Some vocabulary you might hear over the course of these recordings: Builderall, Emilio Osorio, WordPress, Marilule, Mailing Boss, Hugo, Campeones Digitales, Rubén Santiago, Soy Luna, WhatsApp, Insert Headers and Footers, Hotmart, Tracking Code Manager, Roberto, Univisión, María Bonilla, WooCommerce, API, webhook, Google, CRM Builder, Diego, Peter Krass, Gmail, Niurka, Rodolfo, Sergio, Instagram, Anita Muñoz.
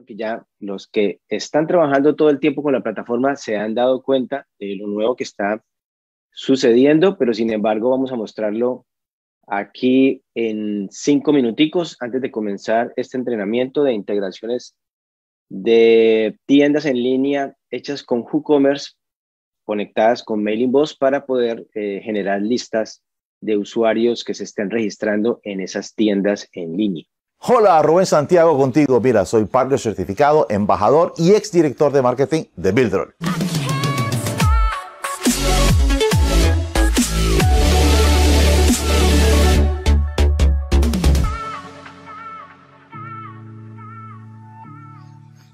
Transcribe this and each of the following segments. creo que ya los que están trabajando todo el tiempo con la plataforma se han dado cuenta de lo nuevo que está sucediendo, pero sin embargo vamos a mostrarlo aquí en 5 minuticos antes de comenzar este entrenamiento de integraciones de tiendas en línea hechas con WooCommerce conectadas con Mailing Boss para poder generar listas de usuarios que se estén registrando en esas tiendas en línea. Hola, Rubén Santiago contigo. Mira, soy partner certificado, embajador y exdirector de marketing de Builderall.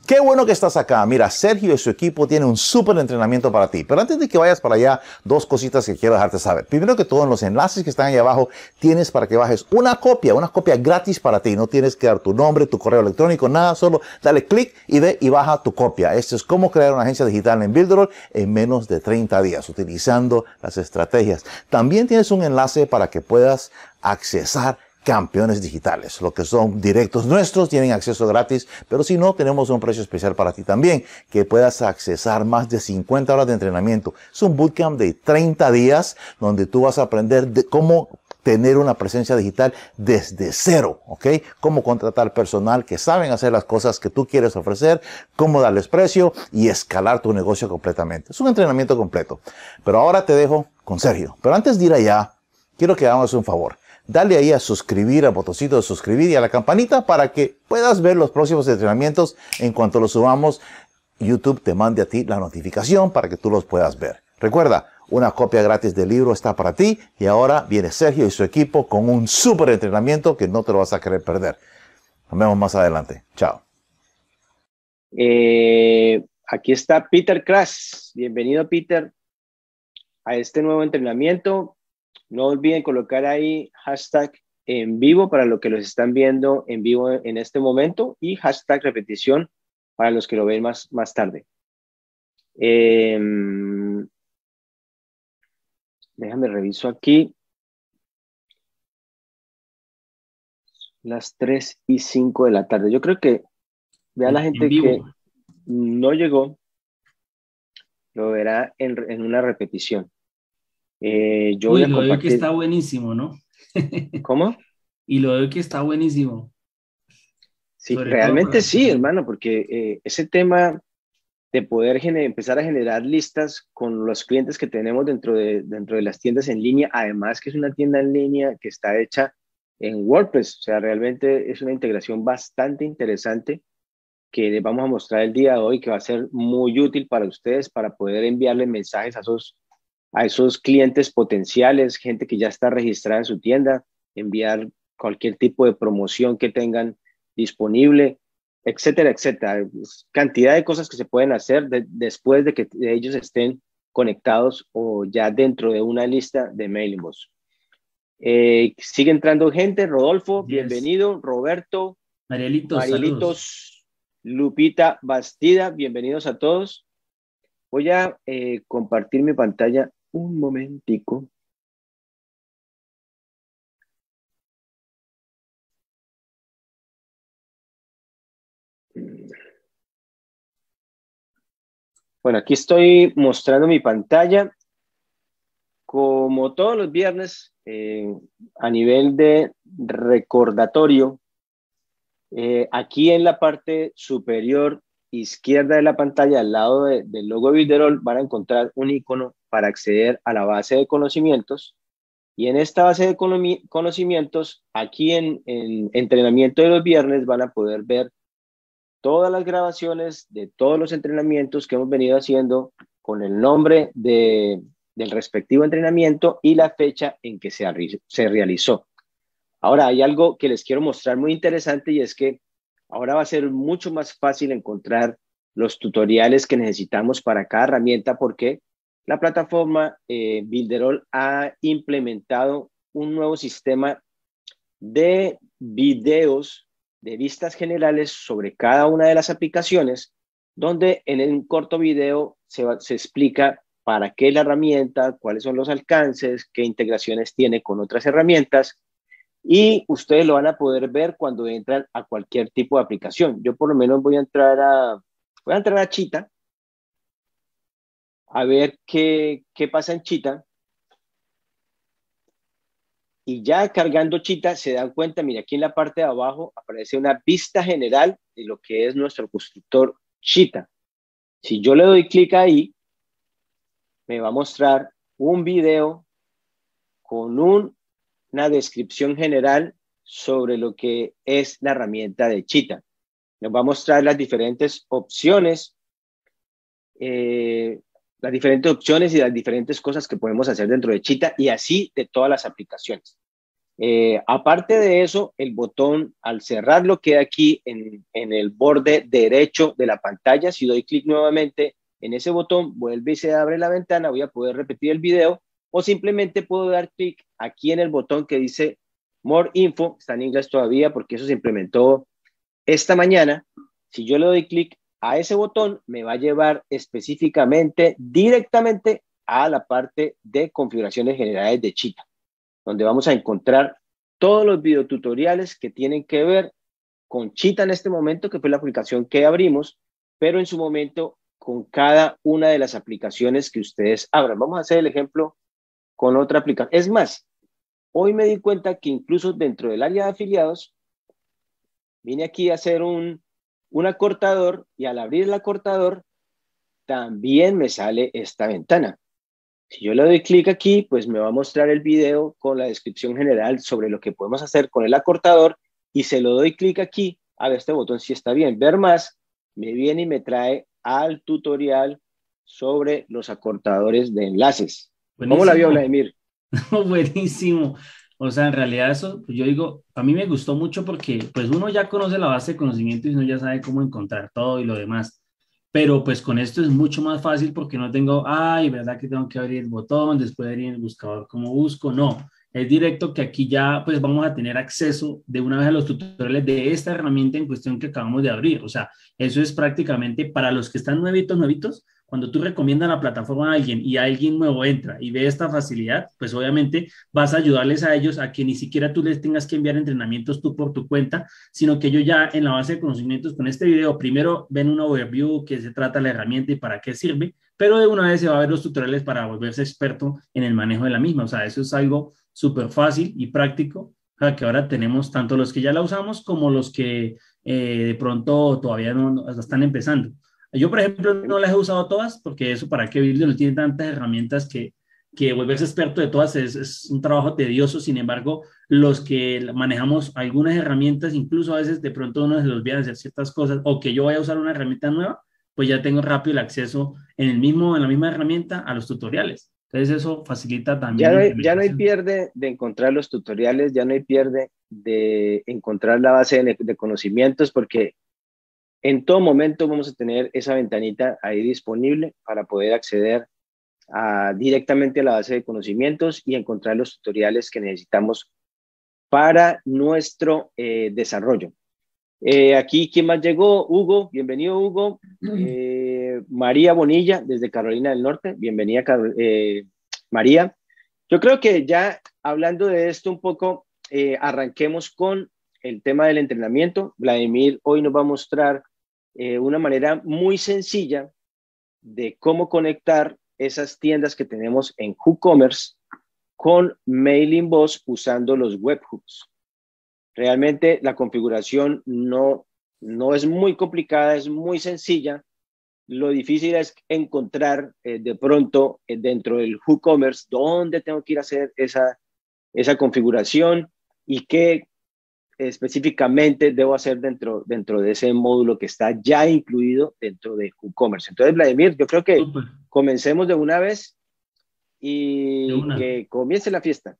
Qué bueno que estás acá. Mira, Sergio y su equipo tienen un súper entrenamiento para ti. Pero antes de que vayas para allá, dos cositas que quiero dejarte saber. Primero que todo, en los enlaces que están ahí abajo, tienes para que bajes una copia gratis para ti. No tienes que dar tu nombre, tu correo electrónico, nada. Solo dale clic y ve y baja tu copia. Esto es cómo crear una agencia digital en Builderall en menos de 30 días, utilizando las estrategias. También tienes un enlace para que puedas accesar campeones digitales. Los que son directos nuestros tienen acceso gratis, pero si no, tenemos un precio especial para ti también, que puedas accesar más de 50 horas de entrenamiento. Es un bootcamp de 30 días donde tú vas a aprender de cómo tener una presencia digital desde cero, ¿ok? Cómo contratar personal que saben hacer las cosas que tú quieres ofrecer, cómo darles precio y escalar tu negocio completamente. Es un entrenamiento completo. Pero ahora te dejo con Sergio. Pero antes de ir allá, quiero que hagamos un favor. Dale ahí a suscribir, al botoncito de suscribir y a la campanita para que puedas ver los próximos entrenamientos. En cuanto los subamos, YouTube te mande a ti la notificación para que tú los puedas ver. Recuerda, una copia gratis del libro está para ti y ahora viene Sergio y su equipo con un súper entrenamiento que no te lo vas a querer perder. Nos vemos más adelante. Chao. Aquí está Peter Krass. Bienvenido, Peter, a este nuevo entrenamiento. No olviden colocar ahí hashtag en vivo para los que los están viendo en vivo en este momento y hashtag repetición para los que lo ven más tarde. Déjame reviso aquí. Las 3 y 5 de la tarde. Yo creo que vea la gente que no llegó, lo verá en una repetición. Yo voy a compartir. Lo veo que está buenísimo, ¿no? ¿Cómo? Y lo veo que está buenísimo. Sí, sobre realmente sí, hermano, porque ese tema de poder empezar a generar listas con los clientes que tenemos dentro de las tiendas en línea, además que es una tienda en línea que está hecha en WordPress, o sea, realmente es una integración bastante interesante que les vamos a mostrar el día de hoy, que va a ser muy útil para ustedes para poder enviarle mensajes a esos clientes potenciales, gente que ya está registrada en su tienda, enviar cualquier tipo de promoción que tengan disponible, etcétera, etcétera. Cantidad de cosas que se pueden hacer después de que ellos estén conectados o ya dentro de una lista de Mailing Boss. Sigue entrando gente. Rodolfo, bienvenido. Roberto, Marielito, Lupita Bastida, bienvenidos a todos. Voy a compartir mi pantalla un momentico. Bueno, aquí estoy mostrando mi pantalla. Como todos los viernes, a nivel de recordatorio, aquí en la parte superior izquierda de la pantalla, al lado del logo de Builderall, van a encontrar un icono para acceder a la base de conocimientos. Y en esta base de conocimientos, aquí en entrenamiento de los viernes, van a poder ver todas las grabaciones de todos los entrenamientos que hemos venido haciendo con el nombre del respectivo entrenamiento y la fecha en que se realizó. Ahora, hay algo que les quiero mostrar muy interesante y es que ahora va a ser mucho más fácil encontrar los tutoriales que necesitamos para cada herramienta porque la plataforma Builderall ha implementado un nuevo sistema de videos de vistas generales sobre cada una de las aplicaciones donde en un corto video se explica para qué la herramienta, cuáles son los alcances, qué integraciones tiene con otras herramientas y ustedes lo van a poder ver cuando entran a cualquier tipo de aplicación. Yo por lo menos voy a entrar a Cheetah, a ver qué pasa en Cheetah. Y ya cargando Cheetah se dan cuenta, mira, aquí en la parte de abajo aparece una vista general de lo que es nuestro constructor Cheetah. Si yo le doy clic ahí, me va a mostrar un video con una descripción general sobre lo que es la herramienta de Cheetah. Nos va a mostrar las diferentes opciones y las diferentes cosas que podemos hacer dentro de Cheetah, y así de todas las aplicaciones. Aparte de eso, el botón al cerrarlo queda aquí en el borde derecho de la pantalla. Si doy clic nuevamente en ese botón, vuelve y se abre la ventana. Voy a poder repetir el video, o simplemente puedo dar clic aquí en el botón que dice More Info. Está en inglés todavía porque eso se implementó esta mañana. Si yo le doy clic a ese botón, me va a llevar específicamente directamente a la parte de configuraciones generales de Cheetah, donde vamos a encontrar todos los videotutoriales que tienen que ver con Cheetah en este momento, que fue la aplicación que abrimos, pero en su momento con cada una de las aplicaciones que ustedes abran. Vamos a hacer el ejemplo con otra aplicación. Es más, hoy me di cuenta que incluso dentro del área de afiliados, vine aquí a hacer un acortador, y al abrir el acortador también me sale esta ventana. Si yo le doy clic aquí, pues me va a mostrar el video con la descripción general sobre lo que podemos hacer con el acortador, y se lo doy clic aquí, a ver, este botón sí está bien, ver más, me viene y me trae al tutorial sobre los acortadores de enlaces. Buenísimo. ¿Cómo la vio, Vladimir? Buenísimo. O sea, en realidad eso, yo digo, a mí me gustó mucho porque pues uno ya conoce la base de conocimiento y uno ya sabe cómo encontrar todo y lo demás. Pero pues con esto es mucho más fácil porque no tengo, ay, ¿verdad que tengo que abrir el botón? Después abrir el buscador, ¿cómo busco? No, es directo que aquí ya pues vamos a tener acceso de una vez a los tutoriales de esta herramienta en cuestión que acabamos de abrir. O sea, eso es prácticamente para los que están nuevitos, cuando tú recomiendas la plataforma a alguien y alguien nuevo entra y ve esta facilidad, pues obviamente vas a ayudarles a ellos a que ni siquiera tú les tengas que enviar entrenamientos tú por tu cuenta, sino que ellos ya en la base de conocimientos con este video primero ven un overview, qué se trata la herramienta y para qué sirve, pero de una vez se va a ver los tutoriales para volverse experto en el manejo de la misma. O sea, eso es algo súper fácil y práctico, que ahora tenemos tanto los que ya la usamos como los que de pronto todavía no están empezando. Yo, por ejemplo, no las he usado todas, porque eso para qué Builderall tiene tantas herramientas que volverse experto de todas es un trabajo tedioso. Sin embargo, los que manejamos algunas herramientas, incluso a veces de pronto uno se los olvida hacer ciertas cosas, o que yo voy a usar una herramienta nueva, pues ya tengo rápido el acceso en la misma herramienta a los tutoriales. Entonces eso facilita también. Ya no hay pierde de encontrar los tutoriales, ya no hay pierde de encontrar la base de conocimientos, porque en todo momento vamos a tener esa ventanita ahí disponible para poder acceder directamente a la base de conocimientos y encontrar los tutoriales que necesitamos para nuestro desarrollo. Aquí, ¿quién más llegó? Hugo, bienvenido Hugo. María Bonilla, desde Carolina del Norte, bienvenida María. Yo creo que ya hablando de esto un poco, arranquemos con el tema del entrenamiento. Vladimir hoy nos va a mostrar una manera muy sencilla de cómo conectar esas tiendas que tenemos en WooCommerce con Mailing Boss usando los webhooks. Realmente la configuración no es muy complicada, es muy sencilla. Lo difícil es encontrar de pronto dentro del WooCommerce dónde tengo que ir a hacer esa configuración y qué específicamente debo hacer dentro de ese módulo que está ya incluido dentro de WooCommerce. Entonces, Vladimir, yo creo que super. Comencemos de una vez y que comience la fiesta.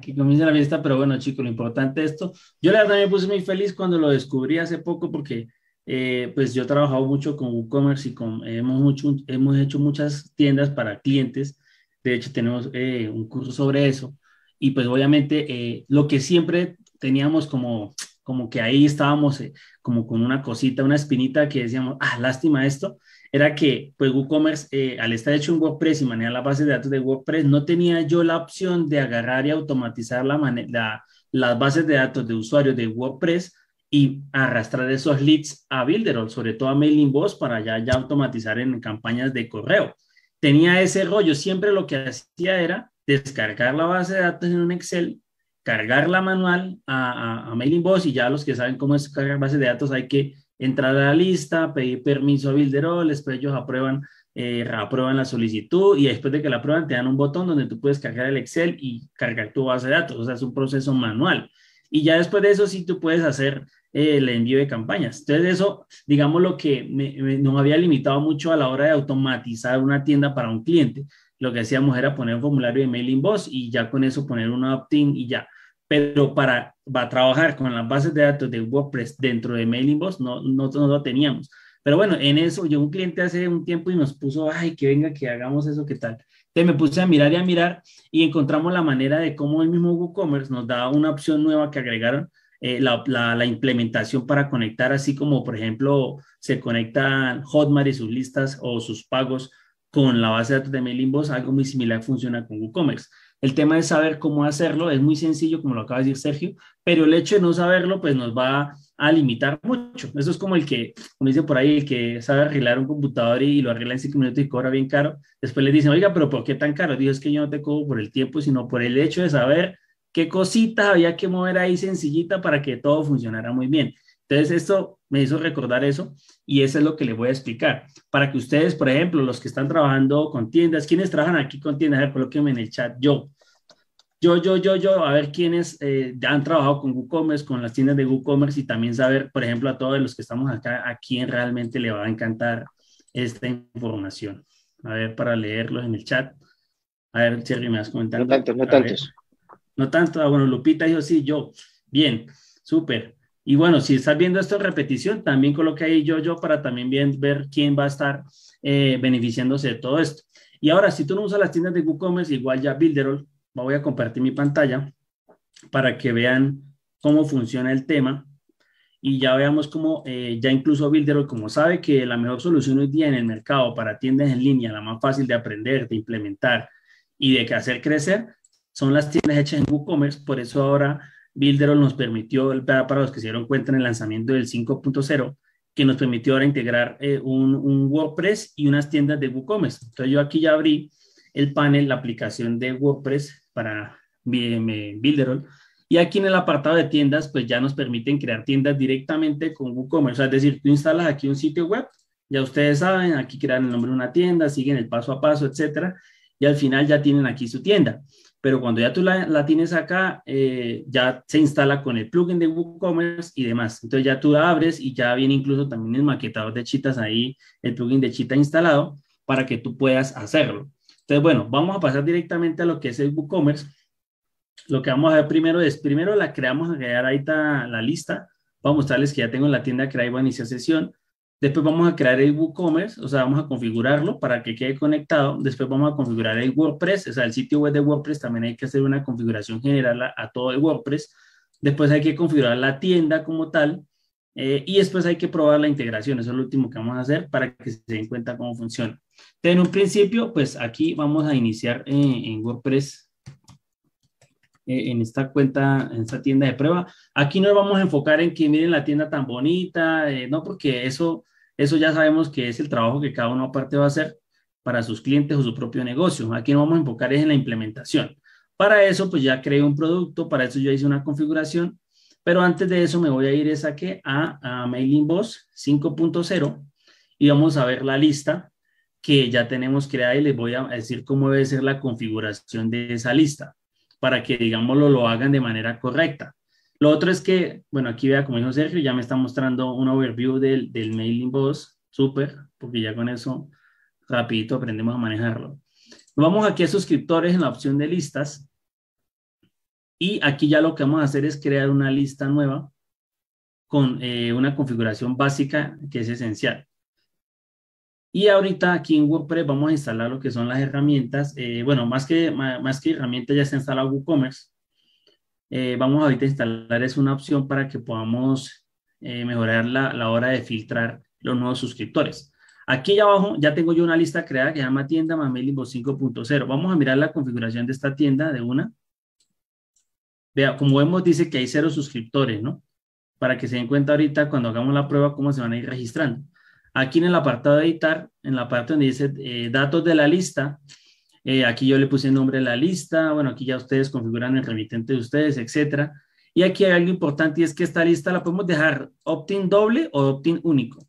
Que comience la fiesta, pero bueno, chicos, lo importante de esto, yo la verdad me puse muy feliz cuando lo descubrí hace poco porque pues yo he trabajado mucho con WooCommerce y hemos hecho muchas tiendas para clientes. De hecho, tenemos un curso sobre eso. Y pues obviamente lo que siempre teníamos como como que ahí estábamos como con una cosita, una espinita que decíamos, ah, lástima esto, era que pues WooCommerce, al estar hecho en WordPress y manejar la base de datos de WordPress, no tenía yo la opción de agarrar y automatizar las bases de datos de usuarios de WordPress y arrastrar esos leads a Builderall, sobre todo a Mailing Boss, para ya automatizar en campañas de correo. Tenía ese rollo, siempre lo que hacía era descargar la base de datos en un Excel, cargarla manual a Mailing Boss, y ya los que saben cómo es cargar bases de datos, hay que entrar a la lista, pedir permiso a Builderall, después ellos aprueban la solicitud, y después de que la aprueban te dan un botón donde tú puedes cargar el Excel y cargar tu base de datos. O sea, es un proceso manual. Y ya después de eso sí tú puedes hacer el envío de campañas. Entonces eso, digamos, lo que nos había limitado mucho a la hora de automatizar una tienda para un cliente. Lo que hacíamos era poner un formulario de Mailing Boss y ya con eso poner un opt-in y ya. Pero para trabajar con las bases de datos de WordPress dentro de Mailing Boss no lo teníamos. Pero bueno, en eso llegó un cliente hace un tiempo y nos puso, ay, que venga, que hagamos eso, ¿qué tal? Entonces me puse a mirar y encontramos la manera de cómo el mismo WooCommerce nos da una opción nueva que agregaron, la implementación para conectar, así como, por ejemplo, se conectan Hotmart y sus listas o sus pagos con la base de datos de Mailing Boss. Algo muy similar funciona con WooCommerce. El tema es saber cómo hacerlo, es muy sencillo, como lo acaba de decir Sergio, pero el hecho de no saberlo, pues nos va a limitar mucho. Eso es como el que, como dicen por ahí, el que sabe arreglar un computador y lo arregla en 5 minutos y cobra bien caro. Después les dicen, oiga, pero ¿por qué tan caro? Digo, es que yo no te cobro por el tiempo, sino por el hecho de saber qué cositas había que mover ahí sencillita para que todo funcionara muy bien. Entonces esto me hizo recordar eso, y eso es lo que les voy a explicar, para que ustedes, por ejemplo, los que están trabajando con tiendas, ¿quiénes trabajan aquí con tiendas? A ver, colóquenme en el chat, yo, a ver quiénes han trabajado con WooCommerce, con las tiendas de WooCommerce, y también saber, por ejemplo, a todos los que estamos acá, a quién realmente le va a encantar esta información. A ver, para leerlos en el chat. A ver, Sergio, ¿me vas comentando? No tantos. No tanto, ah, bueno, Lupita dijo sí, yo. Bien, súper. Y bueno, si estás viendo esto en repetición, también coloca ahí yo para también ver quién va a estar beneficiándose de todo esto. Y ahora, si tú no usas las tiendas de WooCommerce, igual ya Builderall, voy a compartir mi pantalla para que vean cómo funciona el tema. Y ya veamos cómo ya incluso Builderall, como sabe que la mejor solución hoy día en el mercado para tiendas en línea, la más fácil de aprender, de implementar y de hacer crecer, son las tiendas hechas en WooCommerce. Por eso ahora Builderall nos permitió, para los que se dieron cuenta en el lanzamiento del 5.0, que nos permitió ahora integrar un WordPress y unas tiendas de WooCommerce. Entonces yo aquí ya abrí el panel, la aplicación de WordPress para Builderall, y aquí en el apartado de tiendas, pues ya nos permiten crear tiendas directamente con WooCommerce. Es decir, tú instalas aquí un sitio web, ya ustedes saben, aquí crean el nombre de una tienda, siguen el paso a paso, etcétera, y al final ya tienen aquí su tienda. Pero cuando ya tú la tienes acá, ya se instala con el plugin de WooCommerce y demás. Entonces ya tú la abres y ya viene incluso también el maquetador de Cheetah ahí, el plugin de Cheetah instalado para que tú puedas hacerlo. Entonces, bueno, vamos a pasar directamente a lo que es el WooCommerce. Lo que vamos a ver primero es, la creamos, a crear ahí la lista. Vamos a mostrarles que ya tengo la tienda creada y voy a iniciar sesión. Después vamos a crear el WooCommerce, o sea, vamos a configurarlo para que quede conectado. Después vamos a configurar el WordPress, o sea, el sitio web de WordPress también hay que hacer una configuración general a todo el WordPress. Después hay que configurar la tienda como tal y después hay que probar la integración. Eso es lo último que vamos a hacer para que se den cuenta cómo funciona. Entonces, en un principio, pues aquí vamos a iniciar en WordPress, en esta cuenta, en esta tienda de prueba. Aquí nos vamos a enfocar en que miren la tienda tan bonita, no, porque eso ya sabemos que es el trabajo que cada uno aparte va a hacer para sus clientes o su propio negocio. Aquí nos vamos a enfocar en la implementación. Para eso, pues ya creé un producto, para eso yo hice una configuración, pero antes de eso me voy a ir a Mailing Boss 5.0 y vamos a ver la lista que ya tenemos creada, y les voy a decir cómo debe ser la configuración de esa lista, para que, digámoslo, lo hagan de manera correcta. Lo otro es que, bueno, aquí vea, como dijo Sergio, ya me está mostrando un overview del Mailing Boss, súper, porque ya con eso rapidito aprendemos a manejarlo. Vamos aquí a suscriptores en la opción de listas, y aquí ya lo que vamos a hacer es crear una lista nueva con una configuración básica que es esencial. Y ahorita aquí en WordPress vamos a instalar lo que son las herramientas. Bueno, más que herramientas ya se instala WooCommerce. Vamos ahorita a instalar es una opción para que podamos mejorar la hora de filtrar los nuevos suscriptores. Aquí abajo ya tengo yo una lista creada que se llama tienda más Mailing Boss 5.0. Vamos a mirar la configuración de esta tienda de una. Vea, como vemos dice que hay 0 suscriptores, ¿no? Para que se den cuenta ahorita cuando hagamos la prueba cómo se van a ir registrando. Aquí en el apartado de editar, en la parte donde dice datos de la lista, aquí yo le puse el nombre de la lista, bueno, aquí ya ustedes configuran el remitente de ustedes, etcétera. Y aquí hay algo importante y es que esta lista la podemos dejar opt-in doble o opt-in único.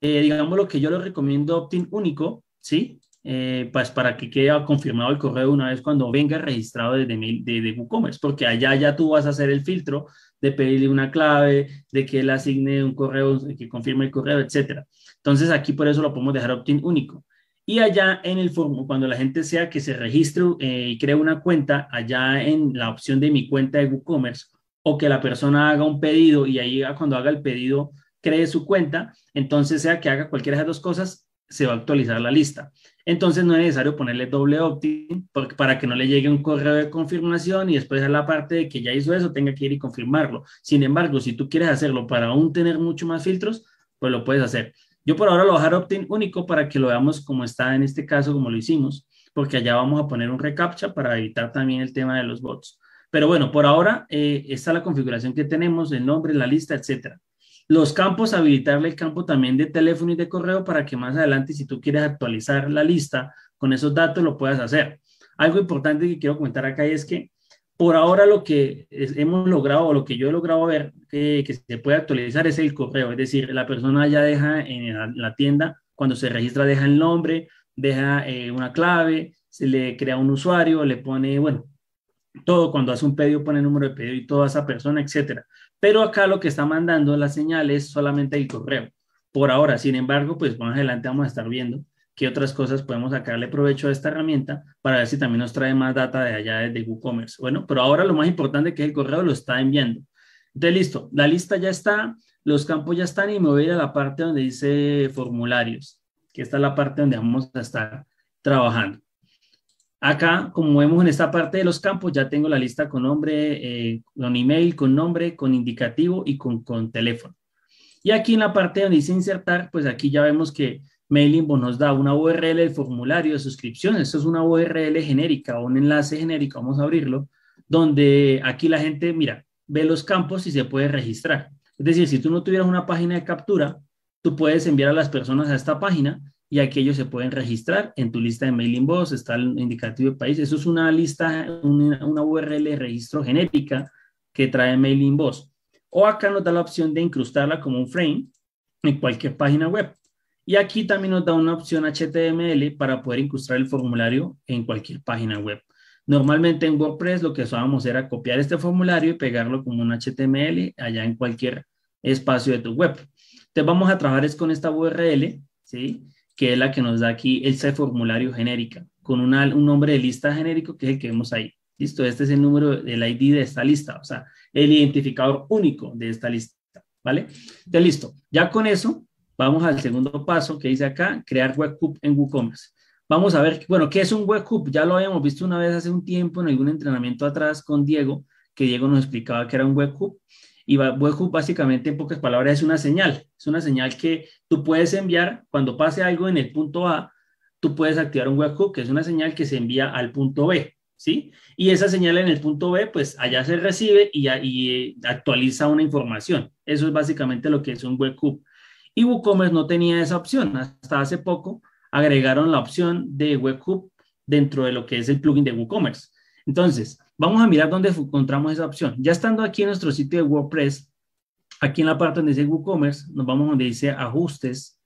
Digamos lo que yo les recomiendo opt-in único, ¿sí? Pues para que quede confirmado el correo una vez cuando venga registrado desde WooCommerce, porque allá ya tú vas a hacer el filtro de pedirle una clave, de que él asigne un correo, que confirme el correo, etcétera. Entonces aquí por eso lo podemos dejar opt-in único. Y allá en el formato, cuando la gente sea que se registre y cree una cuenta, allá en la opción de mi cuenta de WooCommerce, o que la persona haga un pedido y ahí cuando haga el pedido cree su cuenta, entonces sea que haga cualquiera de esas dos cosas, se va a actualizar la lista. Entonces no es necesario ponerle doble opt-in para que no le llegue un correo de confirmación y después a la parte de que ya hizo eso tenga que ir y confirmarlo. Sin embargo, si tú quieres hacerlo para aún tener mucho más filtros, pues lo puedes hacer. Yo por ahora lo voy a dejar opt-in único para que lo veamos como está en este caso, como lo hicimos, porque allá vamos a poner un reCAPTCHA para evitar también el tema de los bots. Pero bueno, por ahora está la configuración que tenemos, el nombre, la lista, etcétera. Los campos, habilitarle el campo también de teléfono y de correo para que más adelante, si tú quieres actualizar la lista con esos datos, lo puedas hacer. Algo importante que quiero comentar acá es que por ahora lo que hemos logrado, o lo que yo he logrado ver que se puede actualizar es el correo. Es decir, la persona ya deja en la tienda, cuando se registra deja el nombre, deja una clave, se le crea un usuario, le pone, bueno, todo, cuando hace un pedido pone el número de pedido y toda esa persona, etcétera. Pero acá lo que está mandando la señal es solamente el correo. Por ahora, sin embargo, pues más adelante vamos a estar viendo qué otras cosas podemos sacarle provecho a esta herramienta para ver si también nos trae más data de allá desde WooCommerce. Bueno, pero ahora lo más importante es que el correo lo está enviando. Entonces, listo, la lista ya está, los campos ya están y me voy a ir a la parte donde dice formularios, que esta es la parte donde vamos a estar trabajando. Acá, como vemos en esta parte de los campos, ya tengo la lista con nombre, con email, con nombre, con indicativo y con teléfono. Y aquí en la parte donde dice insertar, pues aquí ya vemos que Mailing Boss nos da una URL del formulario de suscripción. Esto es una URL genérica o un enlace genérico, vamos a abrirlo, donde aquí la gente, mira, ve los campos y se puede registrar. Es decir, si tú no tuvieras una página de captura, tú puedes enviar a las personas a esta página y aquí ellos se pueden registrar en tu lista de Mailing Boss, está el indicativo de país. Eso es una lista, una URL de registro genérica que trae Mailing Boss. O acá nos da la opción de incrustarla como un frame en cualquier página web. Y aquí también nos da una opción HTML para poder incrustar el formulario en cualquier página web. Normalmente en WordPress lo que usábamos era copiar este formulario y pegarlo como un HTML allá en cualquier espacio de tu web. Entonces vamos a trabajar es con esta URL, ¿sí?, que es la que nos da aquí ese formulario genérica, con un nombre de lista genérico que es el que vemos ahí. ¿Listo? Este es el número del ID de esta lista, o sea, el identificador único de esta lista, ¿vale? Entonces, listo. Ya con eso, vamos al segundo paso que dice acá, crear webhook en WooCommerce. Vamos a ver, bueno, ¿qué es un webhook? Ya lo habíamos visto una vez hace un tiempo en algún entrenamiento atrás con Diego, que Diego nos explicaba que era un webhook. Y webhook básicamente en pocas palabras es una señal que tú puedes enviar cuando pase algo en el punto A, tú puedes activar un webhook, que es una señal que se envía al punto B, ¿sí? Y esa señal en el punto B, pues allá se recibe y actualiza una información. Eso es básicamente lo que es un webhook. Y WooCommerce no tenía esa opción, hasta hace poco agregaron la opción de webhook dentro de lo que es el plugin de WooCommerce. Entonces, vamos a mirar dónde encontramos esa opción. Ya estando aquí en nuestro sitio de WordPress, aquí en la parte donde dice WooCommerce, nos vamos donde dice ajustes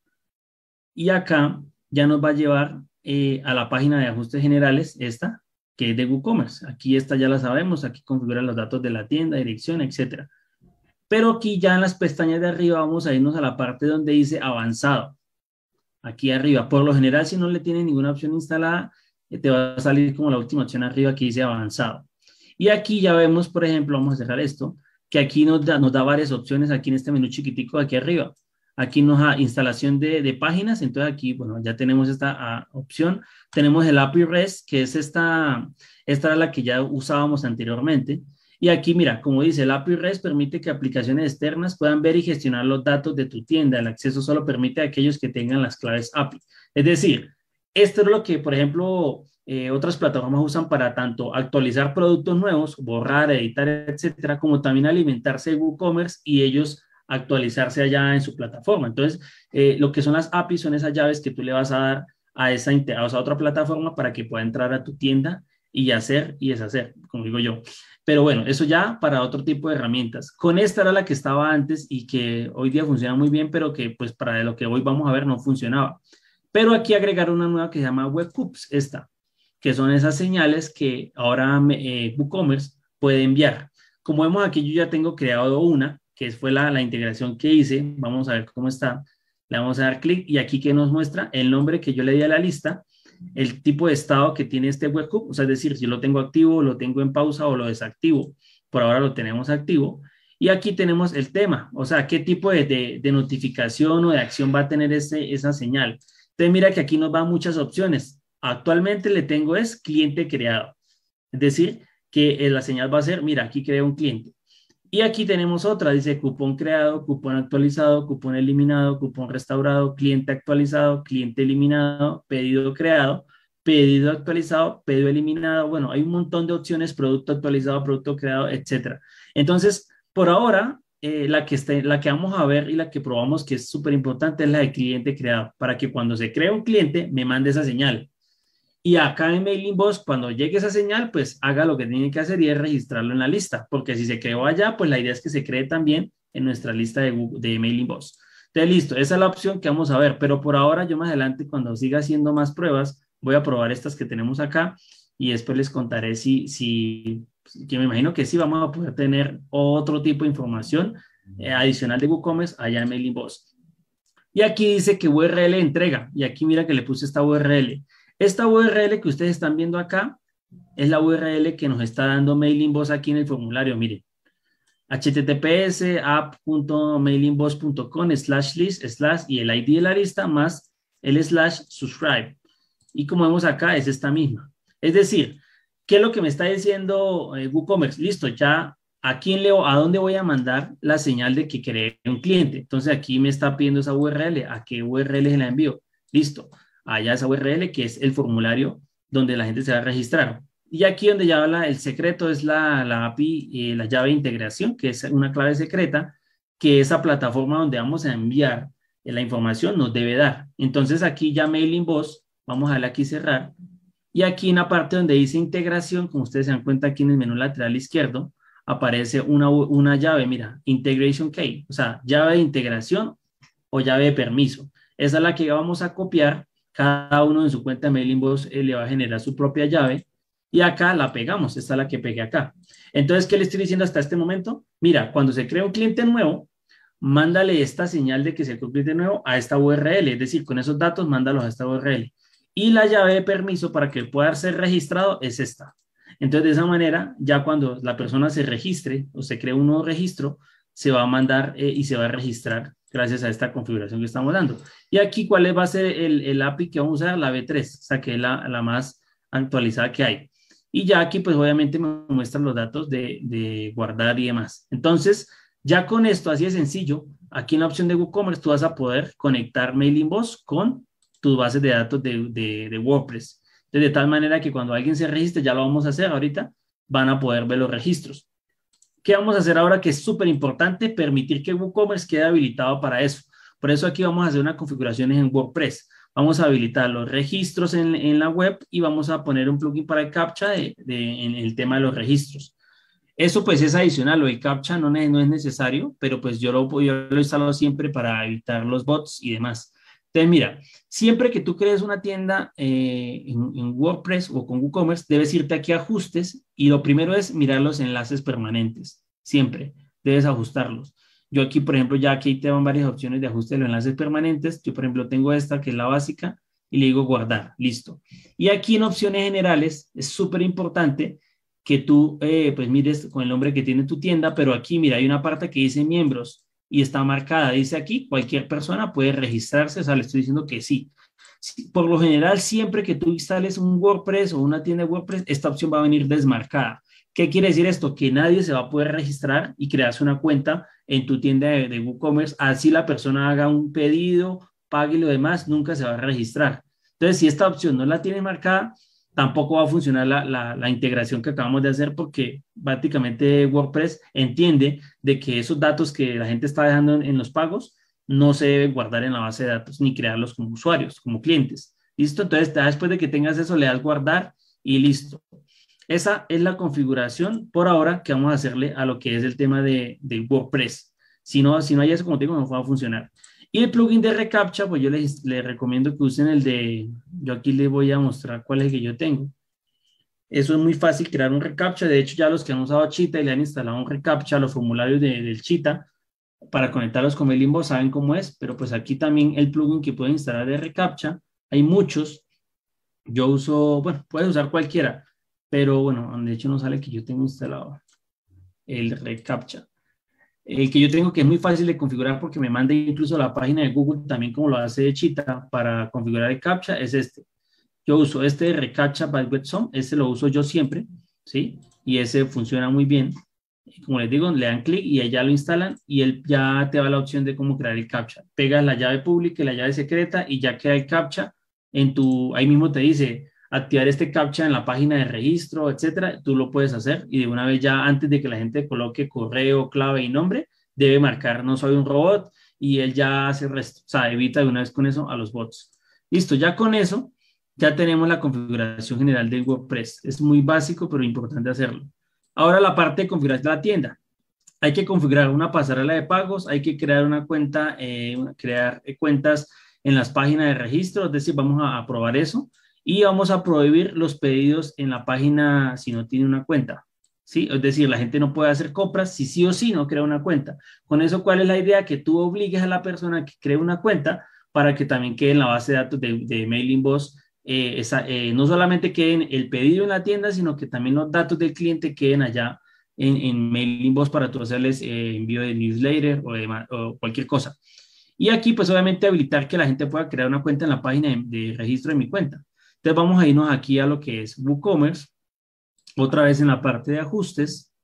y acá ya nos va a llevar a la página de ajustes generales, esta, que es de WooCommerce. Aquí esta ya la sabemos, aquí configuran los datos de la tienda, dirección, etc. Pero aquí ya en las pestañas de arriba vamos a irnos a la parte donde dice avanzado. Aquí arriba, por lo general, si no le tienen ninguna opción instalada, te va a salir como la última opción arriba que dice avanzado. Y aquí ya vemos, por ejemplo, vamos a cerrar esto, que aquí nos da varias opciones aquí en este menú chiquitico de aquí arriba. Aquí nos da instalación de páginas, entonces aquí, bueno, ya tenemos esta opción. Tenemos el API REST, que es esta era la que ya usábamos anteriormente. Y aquí, mira, como dice, el API REST permite que aplicaciones externas puedan ver y gestionar los datos de tu tienda. El acceso solo permite a aquellos que tengan las claves API. Es decir, esto es lo que, por ejemplo, otras plataformas usan para tanto actualizar productos nuevos, borrar, editar, etcétera, como también alimentarse de WooCommerce y ellos actualizarse allá en su plataforma. Entonces, lo que son las APIs son esas llaves que tú le vas a dar a esa otra plataforma para que pueda entrar a tu tienda y hacer y deshacer, como digo yo. Pero bueno, eso ya para otro tipo de herramientas. Con esta era la que estaba antes y que hoy día funciona muy bien, pero que pues para lo que hoy vamos a ver no funcionaba. Pero aquí agregaron una nueva que se llama WebHooks, esta, que son esas señales que ahora WooCommerce puede enviar. Como vemos aquí, yo ya tengo creado una, que fue la integración que hice. Vamos a ver cómo está. Le vamos a dar clic y aquí que nos muestra el nombre que yo le di a la lista, el tipo de estado que tiene este webhook, o sea, es decir, si lo tengo activo, lo tengo en pausa o lo desactivo. Por ahora lo tenemos activo. Y aquí tenemos el tema, o sea, qué tipo de notificación o de acción va a tener esa señal. Entonces mira que aquí nos van muchas opciones. Actualmente le tengo es cliente creado. Es decir, que la señal va a ser, mira, aquí creo un cliente. Y aquí tenemos otra, dice cupón creado, cupón actualizado, cupón eliminado, cupón restaurado, cliente actualizado, cliente eliminado, pedido creado, pedido actualizado, pedido eliminado. Bueno, hay un montón de opciones, producto actualizado, producto creado, etcétera. Entonces, por ahora, la que vamos a ver y la que probamos que es súper importante es la de cliente creado, para que cuando se crea un cliente me mande esa señal. Y acá en Mailing Boss, cuando llegue esa señal, pues haga lo que tiene que hacer y es registrarlo en la lista. Porque si se creó allá, pues la idea es que se cree también en nuestra lista de Mailing Boss. Entonces, listo, esa es la opción que vamos a ver. Pero por ahora, yo más adelante, cuando siga haciendo más pruebas, voy a probar estas que tenemos acá. Y después les contaré que me imagino que sí vamos a poder tener otro tipo de información adicional de WooCommerce allá en Mailing Boss. Y aquí dice que URL entrega. Y aquí mira que le puse esta URL. Esta URL que ustedes están viendo acá es la URL que nos está dando Mailing Boss aquí en el formulario. Miren, https://app.mailingboss.com/list/ y el ID de la lista más el /subscribe. Y como vemos acá, es esta misma. Es decir, ¿qué es lo que me está diciendo WooCommerce? Listo, ya ¿a dónde voy a mandar la señal de que creé un cliente? Entonces aquí me está pidiendo esa URL. ¿A qué URL se la envío? Listo. Allá esa URL que es el formulario donde la gente se va a registrar. Y aquí donde ya habla el secreto es la API, la llave de integración, que es una clave secreta, que esa plataforma donde vamos a enviar la información nos debe dar. Entonces aquí ya Mailing Boss, vamos a darle aquí cerrar. Y aquí en la parte donde dice integración, como ustedes se dan cuenta aquí en el menú lateral izquierdo, aparece una llave, mira, Integration Key, o sea, llave de integración o llave de permiso. Esa es la que vamos a copiar. Cada uno en su cuenta de Mailing Boss le va a generar su propia llave y acá la pegamos, esta es la que pegué acá. Entonces, ¿qué le estoy diciendo hasta este momento? Mira, cuando se crea un cliente nuevo, mándale esta señal de que se crea un cliente nuevo a esta URL, es decir, con esos datos, mándalos a esta URL. Y la llave de permiso para que pueda ser registrado es esta. Entonces, de esa manera, ya cuando la persona se registre o se cree un nuevo registro, se va a mandar y se va a registrar gracias a esta configuración que estamos dando. Y aquí, ¿cuál va a ser el API que vamos a usar? La V3, o sea, que es la más actualizada que hay. Y ya aquí, pues, obviamente me muestran los datos de guardar y demás. Entonces, ya con esto, así de sencillo, aquí en la opción de WooCommerce, tú vas a poder conectar Mailing Boss con tus bases de datos de WordPress. Entonces, de tal manera que cuando alguien se registre, ya lo vamos a hacer ahorita, van a poder ver los registros. ¿Qué vamos a hacer ahora que es súper importante? Permitir que WooCommerce quede habilitado para eso. Por eso aquí vamos a hacer unas configuraciones en WordPress. Vamos a habilitar los registros en la web y vamos a poner un plugin para el CAPTCHA en el tema de los registros. Eso pues es adicional, lo del CAPTCHA no es necesario, pero pues yo lo instalo siempre para evitar los bots y demás. Entonces mira, siempre que tú crees una tienda en WordPress o con WooCommerce, debes irte aquí a ajustes y lo primero es mirar los enlaces permanentes. Siempre debes ajustarlos. Yo aquí, por ejemplo, ya aquí te van varias opciones de ajuste de los enlaces permanentes. Yo, por ejemplo, tengo esta que es la básica y le digo guardar. Listo. Y aquí en opciones generales es súper importante que tú pues mires con el nombre que tiene tu tienda, pero aquí mira, hay una parte que dice miembros. Y está marcada, dice aquí, cualquier persona puede registrarse, o sea, le estoy diciendo que sí. Por lo general, siempre que tú instales un WordPress o una tienda de WordPress, esta opción va a venir desmarcada. ¿Qué quiere decir esto? Que nadie se va a poder registrar y crearse una cuenta en tu tienda de WooCommerce. Así la persona haga un pedido, pague y lo demás, nunca se va a registrar. Entonces, si esta opción no la tiene marcada, tampoco va a funcionar la integración que acabamos de hacer, porque prácticamente WordPress entiende de que esos datos que la gente está dejando en los pagos no se deben guardar en la base de datos ni crearlos como usuarios, como clientes. ¿Listo? Entonces, después de que tengas eso, le das guardar y listo. Esa es la configuración por ahora que vamos a hacerle a lo que es el tema de WordPress. Si no hay eso, como te digo, no va a funcionar. Y el plugin de ReCAPTCHA, pues yo les recomiendo que usen el de... Yo aquí les voy a mostrar cuál es el que yo tengo. Eso es muy fácil, crear un ReCAPTCHA. De hecho, ya los que han usado Cheetah y le han instalado un ReCAPTCHA, los formularios del Cheetah, para conectarlos con Mailing Boss, saben cómo es. Pero pues aquí también el plugin que pueden instalar de ReCAPTCHA. Hay muchos. Yo uso... Bueno, puedes usar cualquiera. Pero bueno, de hecho no sale que yo tengo instalado el ReCAPTCHA. El que yo tengo, que es muy fácil de configurar porque me manda incluso a la página de Google, también como lo hace Cheetah, para configurar el CAPTCHA, es este. Yo uso este de ReCAPTCHA by WebSom, este lo uso yo siempre, ¿sí? Y ese funciona muy bien. Como les digo, le dan clic y ahí ya lo instalan y él ya te va la opción de cómo crear el CAPTCHA. Pegas la llave pública y la llave secreta y ya queda el CAPTCHA en tu... Ahí mismo te dice... activar este CAPTCHA en la página de registro, etcétera, tú lo puedes hacer y de una vez ya antes de que la gente coloque correo, clave y nombre, debe marcar no soy un robot y él ya hace el resto, o sea, evita de una vez con eso a los bots. Listo, ya con eso, ya tenemos la configuración general de WordPress. Es muy básico, pero importante hacerlo. Ahora la parte de configurar la tienda. Hay que configurar una pasarela de pagos, hay que crear una cuenta, crear cuentas en las páginas de registro, es decir, vamos a probar eso. Y vamos a prohibir los pedidos en la página si no tiene una cuenta, ¿sí? Es decir, la gente no puede hacer compras si sí o sí no crea una cuenta. Con eso, ¿cuál es la idea? Que tú obligues a la persona que cree una cuenta para que también quede en la base de datos de Mailing Boss, no solamente queden el pedido en la tienda, sino que también los datos del cliente queden allá en Mailing Boss para tú hacerles envío de newsletter o cualquier cosa. Y aquí, pues obviamente habilitar que la gente pueda crear una cuenta en la página de registro de mi cuenta. Entonces vamos a irnos aquí a lo que es WooCommerce, otra vez en la parte de ajustes.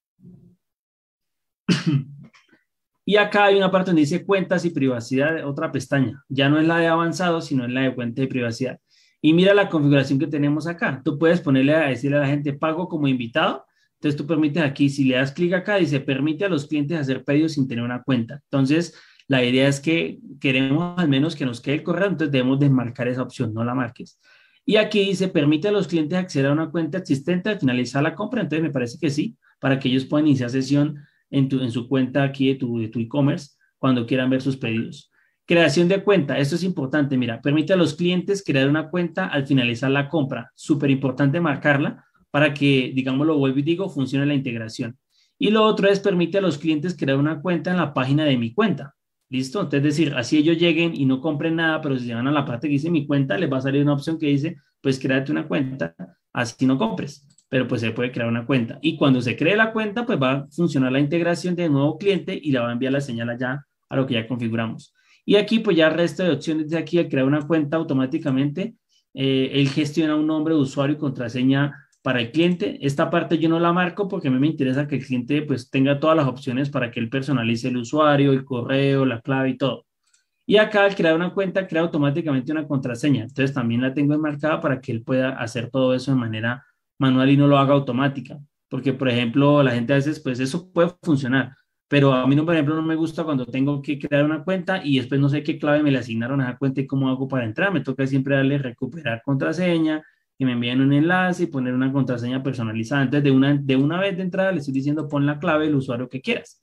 Y acá hay una parte donde dice cuentas y privacidad, otra pestaña. Ya no es la de avanzado, sino es la de cuenta y privacidad. Y mira la configuración que tenemos acá. Tú puedes ponerle a decirle a la gente pago como invitado. Entonces tú permites aquí, si le das clic acá, dice permite a los clientes hacer pedidos sin tener una cuenta. Entonces la idea es que queremos al menos que nos quede el correo, entonces debemos desmarcar esa opción, no la marques. Y aquí dice, permite a los clientes acceder a una cuenta existente al finalizar la compra. Entonces me parece que sí, para que ellos puedan iniciar sesión en su cuenta aquí de tu e-commerce cuando quieran ver sus pedidos. Creación de cuenta, esto es importante, mira, permite a los clientes crear una cuenta al finalizar la compra. Súper importante marcarla para que, digámoslo, vuelvo y digo, funcione la integración. Y lo otro es, permite a los clientes crear una cuenta en la página de mi cuenta. ¿Listo? Entonces, es decir, así ellos lleguen y no compren nada, pero si se van a la parte que dice mi cuenta, les va a salir una opción que dice, pues créate una cuenta, así no compres, pero pues se puede crear una cuenta. Y cuando se cree la cuenta, pues va a funcionar la integración de nuevo cliente y la va a enviar la señal allá a lo que ya configuramos. Y aquí, pues ya el resto de opciones de aquí, al crear una cuenta automáticamente, él gestiona un nombre de usuario y contraseña para el cliente. Esta parte yo no la marco porque a mí me interesa que el cliente pues tenga todas las opciones para que él personalice el usuario, el correo, la clave y todo. Y acá al crear una cuenta crea automáticamente una contraseña. Entonces también la tengo enmarcada para que él pueda hacer todo eso de manera manual y no lo haga automática. Porque por ejemplo la gente a veces pues eso puede funcionar. Pero a mí no, por ejemplo, no me gusta cuando tengo que crear una cuenta y después no sé qué clave me le asignaron a esa cuenta y cómo hago para entrar. Me toca siempre darle recuperar contraseña, que me envíen un enlace y poner una contraseña personalizada. Entonces, de una vez de entrada le estoy diciendo pon la clave del usuario que quieras.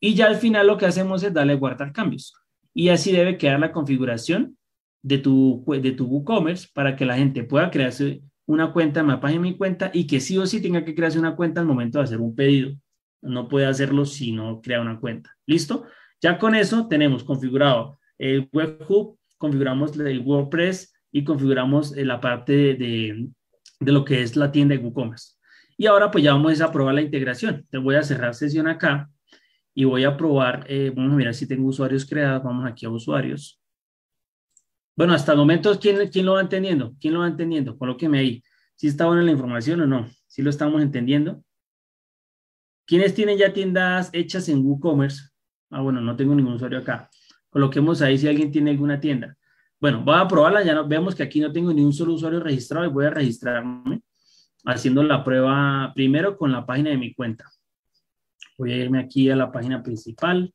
Y ya al final lo que hacemos es darle guardar cambios. Y así debe quedar la configuración de tu WooCommerce para que la gente pueda crearse una cuenta en la página de mi cuenta y que sí o sí tenga que crearse una cuenta al momento de hacer un pedido. No puede hacerlo si no crea una cuenta. ¿Listo? Ya con eso tenemos configurado el Webhook, configuramos el WordPress, y configuramos la parte de lo que es la tienda de WooCommerce. Y ahora pues ya vamos a probar la integración. Entonces voy a cerrar sesión acá y voy a probar, vamos a mirar si tengo usuarios creados, vamos aquí a usuarios. Bueno, hasta el momento, ¿quién lo va entendiendo? ¿Quién lo va entendiendo? Colóqueme ahí. ¿Sí está buena la información o no? ¿Sí lo estamos entendiendo? ¿Quiénes tienen ya tiendas hechas en WooCommerce? Ah, bueno, no tengo ningún usuario acá. Coloquemos ahí si alguien tiene alguna tienda. Bueno, voy a probarla. Ya no, vemos que aquí no tengo ni un solo usuario registrado y voy a registrarme haciendo la prueba primero con la página de mi cuenta. Voy a irme aquí a la página principal.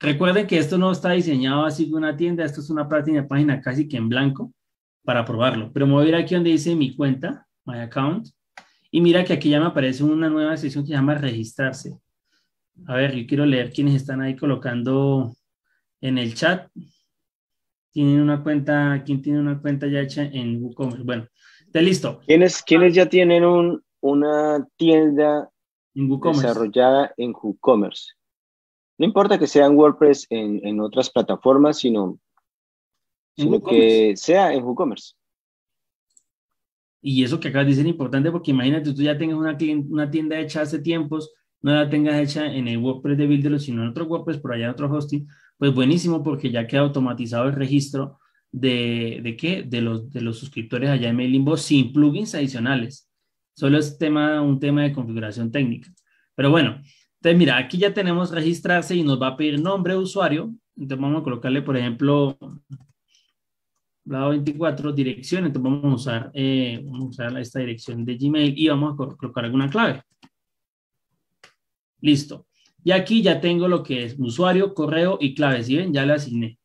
Recuerden que esto no está diseñado así de una tienda. Esto es una página casi que en blanco para probarlo. Pero me voy a ir aquí donde dice mi cuenta, my account. Y mira que aquí ya me aparece una nueva sección que se llama registrarse. A ver, yo quiero leer quiénes están ahí colocando en el chat. ¿Tienen una cuenta? ¿Quién tiene una cuenta ya hecha en WooCommerce? Bueno, está listo. ¿Quiénes ya tienen una tienda en WooCommerce desarrollada en WooCommerce? No importa que sea en WordPress, en otras plataformas, sino que sea en WooCommerce. Y eso que acabas de decir es importante porque imagínate, tú ya tengas una tienda hecha hace tiempos, no la tengas hecha en el WordPress de Builderall, sino en otro WordPress, por allá en otro hosting, pues buenísimo porque ya queda automatizado el registro de los suscriptores allá en Mailing Boss sin plugins adicionales. Solo es un tema de configuración técnica. Pero bueno, entonces mira, aquí ya tenemos registrarse y nos va a pedir nombre de usuario. Entonces vamos a colocarle, por ejemplo, lado 24, dirección. Entonces vamos a usar esta dirección de Gmail y vamos a colocar alguna clave. Listo. Y aquí ya tengo lo que es usuario, correo y clave. ¿Sí ven? Ya le asigné.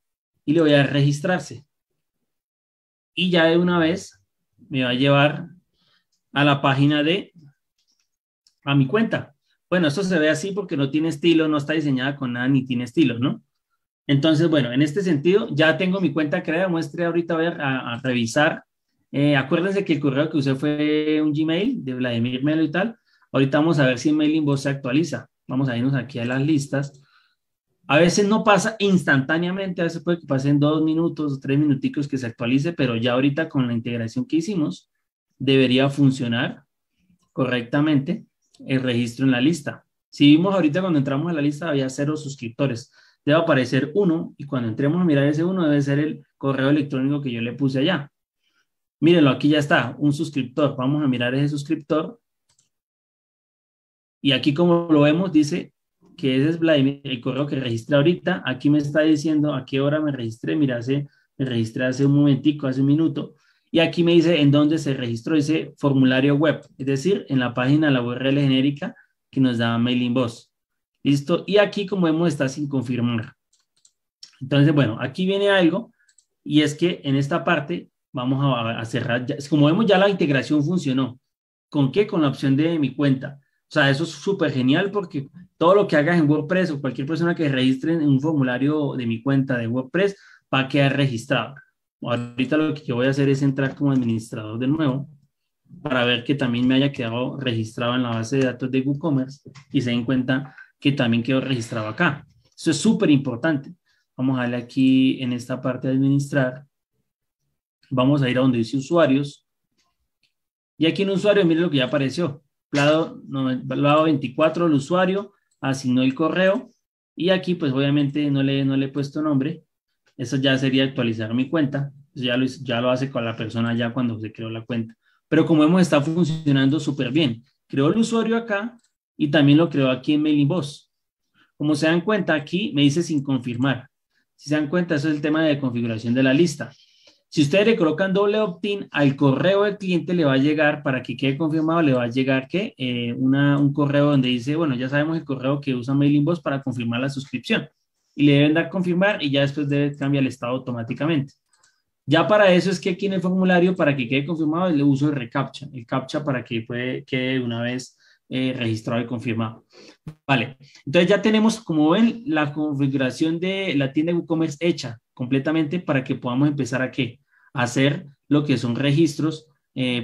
Y le voy a registrarse. Y ya de una vez me va a llevar a la página a mi cuenta. Bueno, esto se ve así porque no tiene estilo, no está diseñada con nada ni tiene estilo, ¿no? Entonces, bueno, en este sentido ya tengo mi cuenta creada. Muestre ahorita, voy a revisar. Acuérdense que el correo que usé fue un Gmail de Vladimir Melo y tal. Ahorita vamos a ver si Mailing Boss se actualiza. Vamos a irnos aquí a las listas. A veces no pasa instantáneamente, a veces puede que pasen 2 minutos o 3 minuticos que se actualice, pero ya ahorita con la integración que hicimos, debería funcionar correctamente el registro en la lista. Si vimos ahorita cuando entramos a la lista había 0 suscriptores. Debe aparecer 1 y cuando entremos a mirar ese 1 debe ser el correo electrónico que yo le puse allá. Mírenlo, aquí ya está, un suscriptor. Vamos a mirar ese suscriptor. Y aquí como lo vemos, dice que ese es Vladimir, el correo que registré ahorita. Aquí me está diciendo a qué hora me registré. Mira, me registré hace un momentico, hace un minuto. Y aquí me dice en dónde se registró ese formulario web. Es decir, en la página, la URL genérica que nos da Mailing Boss. ¿Listo? Y aquí como vemos está sin confirmar. Entonces, bueno, aquí viene algo. Y es que en esta parte vamos a cerrar. Como vemos ya la integración funcionó. ¿Con qué? Con la opción de mi cuenta. O sea, eso es súper genial porque todo lo que hagas en WordPress o cualquier persona que registre en un formulario de mi cuenta de WordPress va a quedar registrado. Ahorita lo que yo voy a hacer es entrar como administrador de nuevo para ver que también me haya quedado registrado en la base de datos de WooCommerce y se den cuenta que también quedó registrado acá. Eso es súper importante. Vamos a darle aquí en esta parte de administrar. Vamos a ir a donde dice usuarios. Y aquí en usuario, miren lo que ya apareció. Lado 24, el usuario asignó el correo y aquí pues obviamente no le he puesto nombre. Eso ya sería actualizar mi cuenta. Ya lo hace con la persona ya cuando se creó la cuenta. Pero como vemos está funcionando súper bien. Creó el usuario acá y también lo creó aquí en Mailing Boss. Como se dan cuenta aquí me dice sin confirmar. Si se dan cuenta eso es el tema de configuración de la lista. Si ustedes le colocan doble opt-in, al correo del cliente le va a llegar, para que quede confirmado, le va a llegar que un correo donde dice, bueno, ya sabemos el correo que usa Mailing Boss para confirmar la suscripción. Y le deben dar confirmar y ya después cambia el estado automáticamente. Ya para eso es que aquí en el formulario, para que quede confirmado, le uso el ReCAPTCHA. El CAPTCHA para que quede una vez registrado y confirmado. Vale, entonces ya tenemos, como ven, la configuración de la tienda de WooCommerce hecha completamente para que podamos empezar a hacer lo que son registros.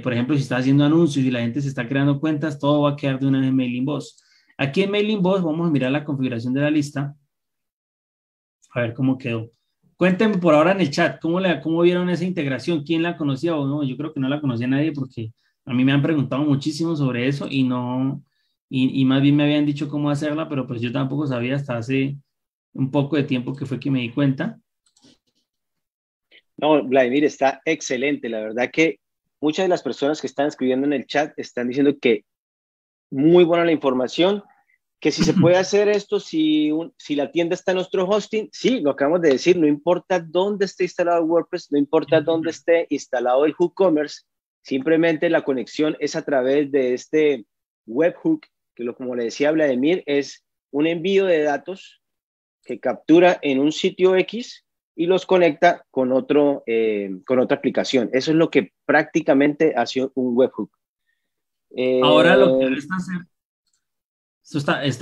Por ejemplo, si está haciendo anuncios y la gente se está creando cuentas, todo va a quedar de una vez en Mailing Boss. Aquí en Mailing Boss vamos a mirar la configuración de la lista. A ver cómo quedó. Cuéntenme por ahora en el chat, ¿cómo vieron esa integración? ¿Quién la conocía o no? Yo creo que no la conocía nadie porque a mí me han preguntado muchísimo sobre eso y no... Y más bien me habían dicho cómo hacerla, pero pues yo tampoco sabía hasta hace un poco de tiempo que fue que me di cuenta. No, Vladimir, está excelente. La verdad que muchas de las personas que están escribiendo en el chat están diciendo que muy buena la información Que si se puede hacer esto, si la tienda está en nuestro hosting, sí, lo acabamos de decir, no importa dónde esté instalado WordPress, no importa dónde esté instalado el WooCommerce, simplemente la conexión es a través de este webhook, que como le decía Vladimir, es un envío de datos que captura en un sitio X y los conecta con, otra aplicación. Eso es lo que prácticamente hace un webhook. Ahora lo que resta hacer...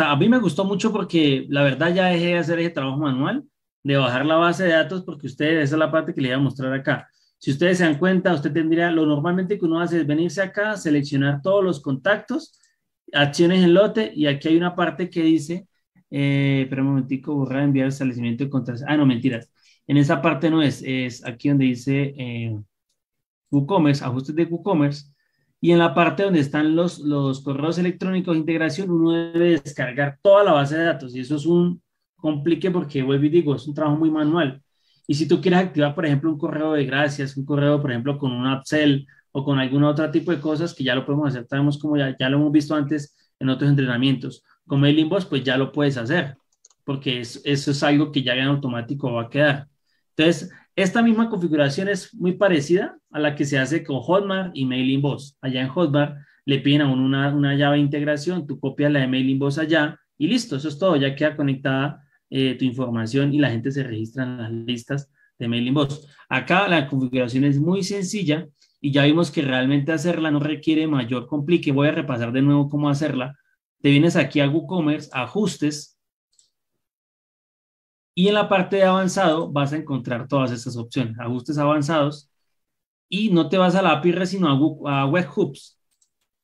a mí me gustó mucho porque la verdad ya dejé de hacer ese trabajo manual de bajar la base de datos, porque ustedes, esa es la parte que les voy a mostrar acá. Si ustedes se dan cuenta, usted tendría, lo normalmente que uno hace es venirse acá, seleccionar todos los contactos, acciones en lote, y aquí hay una parte que dice, espera un momentico, borrar, enviar, establecimiento de contraseña. Ah, no, mentiras. En esa parte no es, es aquí donde dice WooCommerce, ajustes de WooCommerce. Y en la parte donde están los correos electrónicos de integración, uno debe descargar toda la base de datos. Y eso es un complique porque, vuelvo y digo, es un trabajo muy manual. Y si tú quieres activar, por ejemplo, un correo de gracias, un correo, por ejemplo, con un upsell o con algún otro tipo de cosas que ya lo podemos hacer, sabemos como ya lo hemos visto antes en otros entrenamientos. Con Mailing Boss, pues ya lo puedes hacer, porque eso es algo que ya en automático va a quedar. Entonces, esta misma configuración es muy parecida a la que se hace con Hotmart y Mailing Boss. Allá en Hotmart le piden a uno una llave de integración, tú copias la de Mailing Boss allá y listo, eso es todo, ya queda conectada tu información y la gente se registra en las listas de Mailing Boss. Acá la configuración es muy sencilla y ya vimos que realmente hacerla no requiere mayor complique. Voy a repasar de nuevo cómo hacerla. Te vienes aquí a WooCommerce, ajustes, y en la parte de avanzado vas a encontrar todas estas opciones, ajustes avanzados, y no te vas a la API REST, sino a webhooks.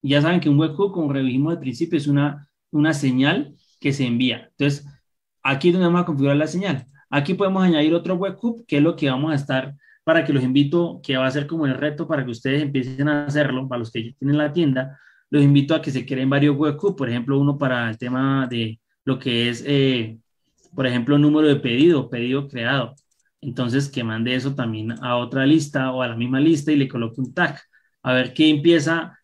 Ya saben que un webhook, como revimos al principio, es una señal que se envía. Entonces, aquí es donde vamos a configurar la señal. Aquí podemos añadir otro webhook, que es lo que vamos a estar, para que los invito, que va a ser como el reto para que ustedes empiecen a hacerlo, para los que ya tienen la tienda, los invito a que se creen varios webhooks, por ejemplo, uno para el tema de lo que es... por ejemplo, número de pedido creado. Entonces, que mande eso también a otra lista o a la misma lista y le coloque un tag. A ver qué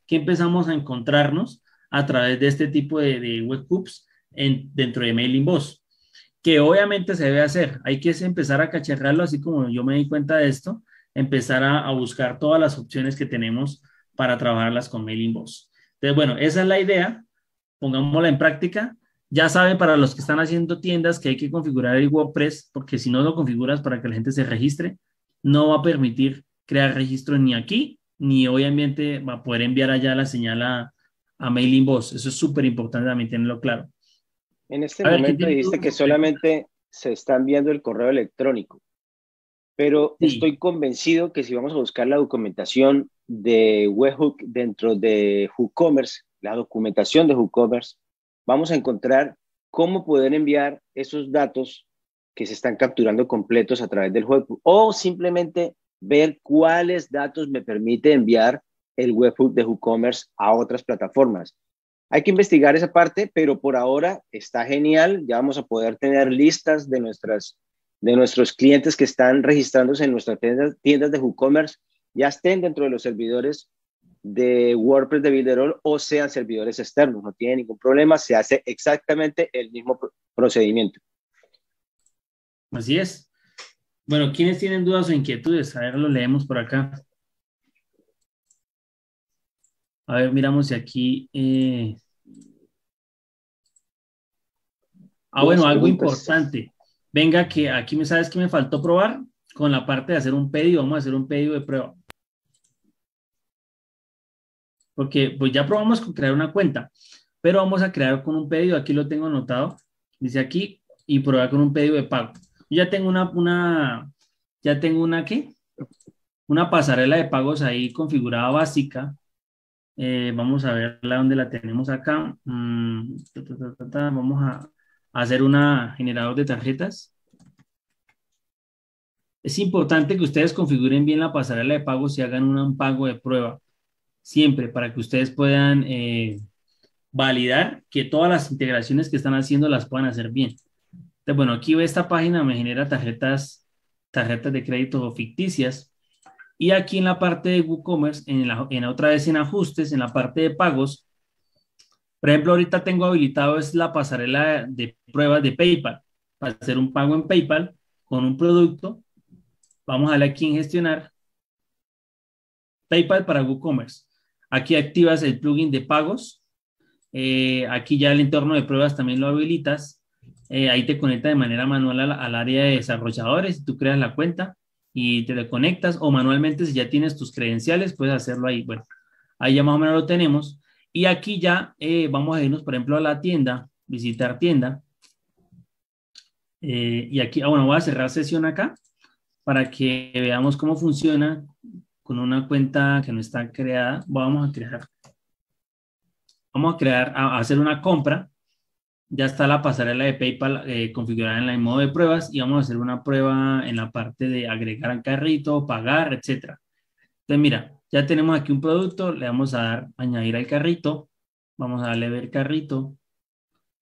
empezamos a encontrarnos a través de este tipo de webhooks dentro de Mailing Boss, que obviamente se debe hacer. Hay que empezar a cacharrarlo, así como yo me di cuenta de esto, empezar a buscar todas las opciones que tenemos para trabajarlas con Mailing Boss. Entonces, bueno, esa es la idea. Pongámosla en práctica. Ya saben, para los que están haciendo tiendas, que hay que configurar el WordPress, porque si no lo configuras para que la gente se registre, no va a permitir crear registro ni aquí, ni obviamente va a poder enviar allá la señal a Mailing Boss. Eso es súper importante también tenerlo claro. En este momento dijiste que solamente se está enviando el correo electrónico, pero estoy convencido que si vamos a buscar la documentación de Webhook dentro de WooCommerce, la documentación de WooCommerce, vamos a encontrar cómo poder enviar esos datos que se están capturando completos a través del webhook, o simplemente ver cuáles datos me permite enviar el webhook de WooCommerce a otras plataformas. Hay que investigar esa parte, pero por ahora está genial. Ya vamos a poder tener listas de nuestros clientes que están registrándose en nuestras tiendas de WooCommerce, ya estén dentro de los servidores de WordPress de Builderall o sean servidores externos, no tiene ningún problema, se hace exactamente el mismo procedimiento. Así es. Bueno, ¿quiénes tienen dudas o inquietudes? A ver, lo leemos por acá. A ver, miramos si aquí... bueno, algo importante. Venga, que aquí me sabes que me faltó probar con la parte de hacer un pedido. Vamos a hacer un pedido de prueba. Porque pues ya probamos con crear una cuenta, pero vamos a crear con un pedido. Aquí lo tengo anotado, dice aquí, y probar con un pedido de pago. Yo ya tengo una pasarela de pagos ahí configurada básica. Vamos a verla donde la tenemos acá. Vamos a hacer un generador de tarjetas. Es importante que ustedes configuren bien la pasarela de pagos y hagan un pago de prueba. Siempre, para que ustedes puedan validar que todas las integraciones que están haciendo las puedan hacer bien. Entonces, bueno, aquí esta página me genera tarjetas de crédito ficticias. Y aquí en la parte de WooCommerce, otra vez en ajustes, en la parte de pagos, Por ejemplo, ahorita tengo habilitado es la pasarela de pruebas de PayPal. Para hacer un pago en PayPal con un producto, vamos a darle aquí en gestionar. PayPal para WooCommerce. Aquí activas el plugin de pagos. Aquí ya el entorno de pruebas también lo habilitas. Ahí te conecta de manera manual al área de desarrolladores. Tú creas la cuenta y te la conectas. O manualmente, si ya tienes tus credenciales, puedes hacerlo ahí. Bueno, ahí ya más o menos lo tenemos. Y aquí ya vamos a irnos, por ejemplo, a la tienda. Visitar tienda. Y aquí, voy a cerrar sesión acá para que veamos cómo funciona con una cuenta que no está creada. Vamos a hacer una compra. Ya está la pasarela de PayPal configurada en el modo de pruebas y vamos a hacer una prueba en la parte de agregar al carrito, pagar, etc. Entonces, mira, ya tenemos aquí un producto, le vamos a dar añadir al carrito, vamos a darle ver carrito.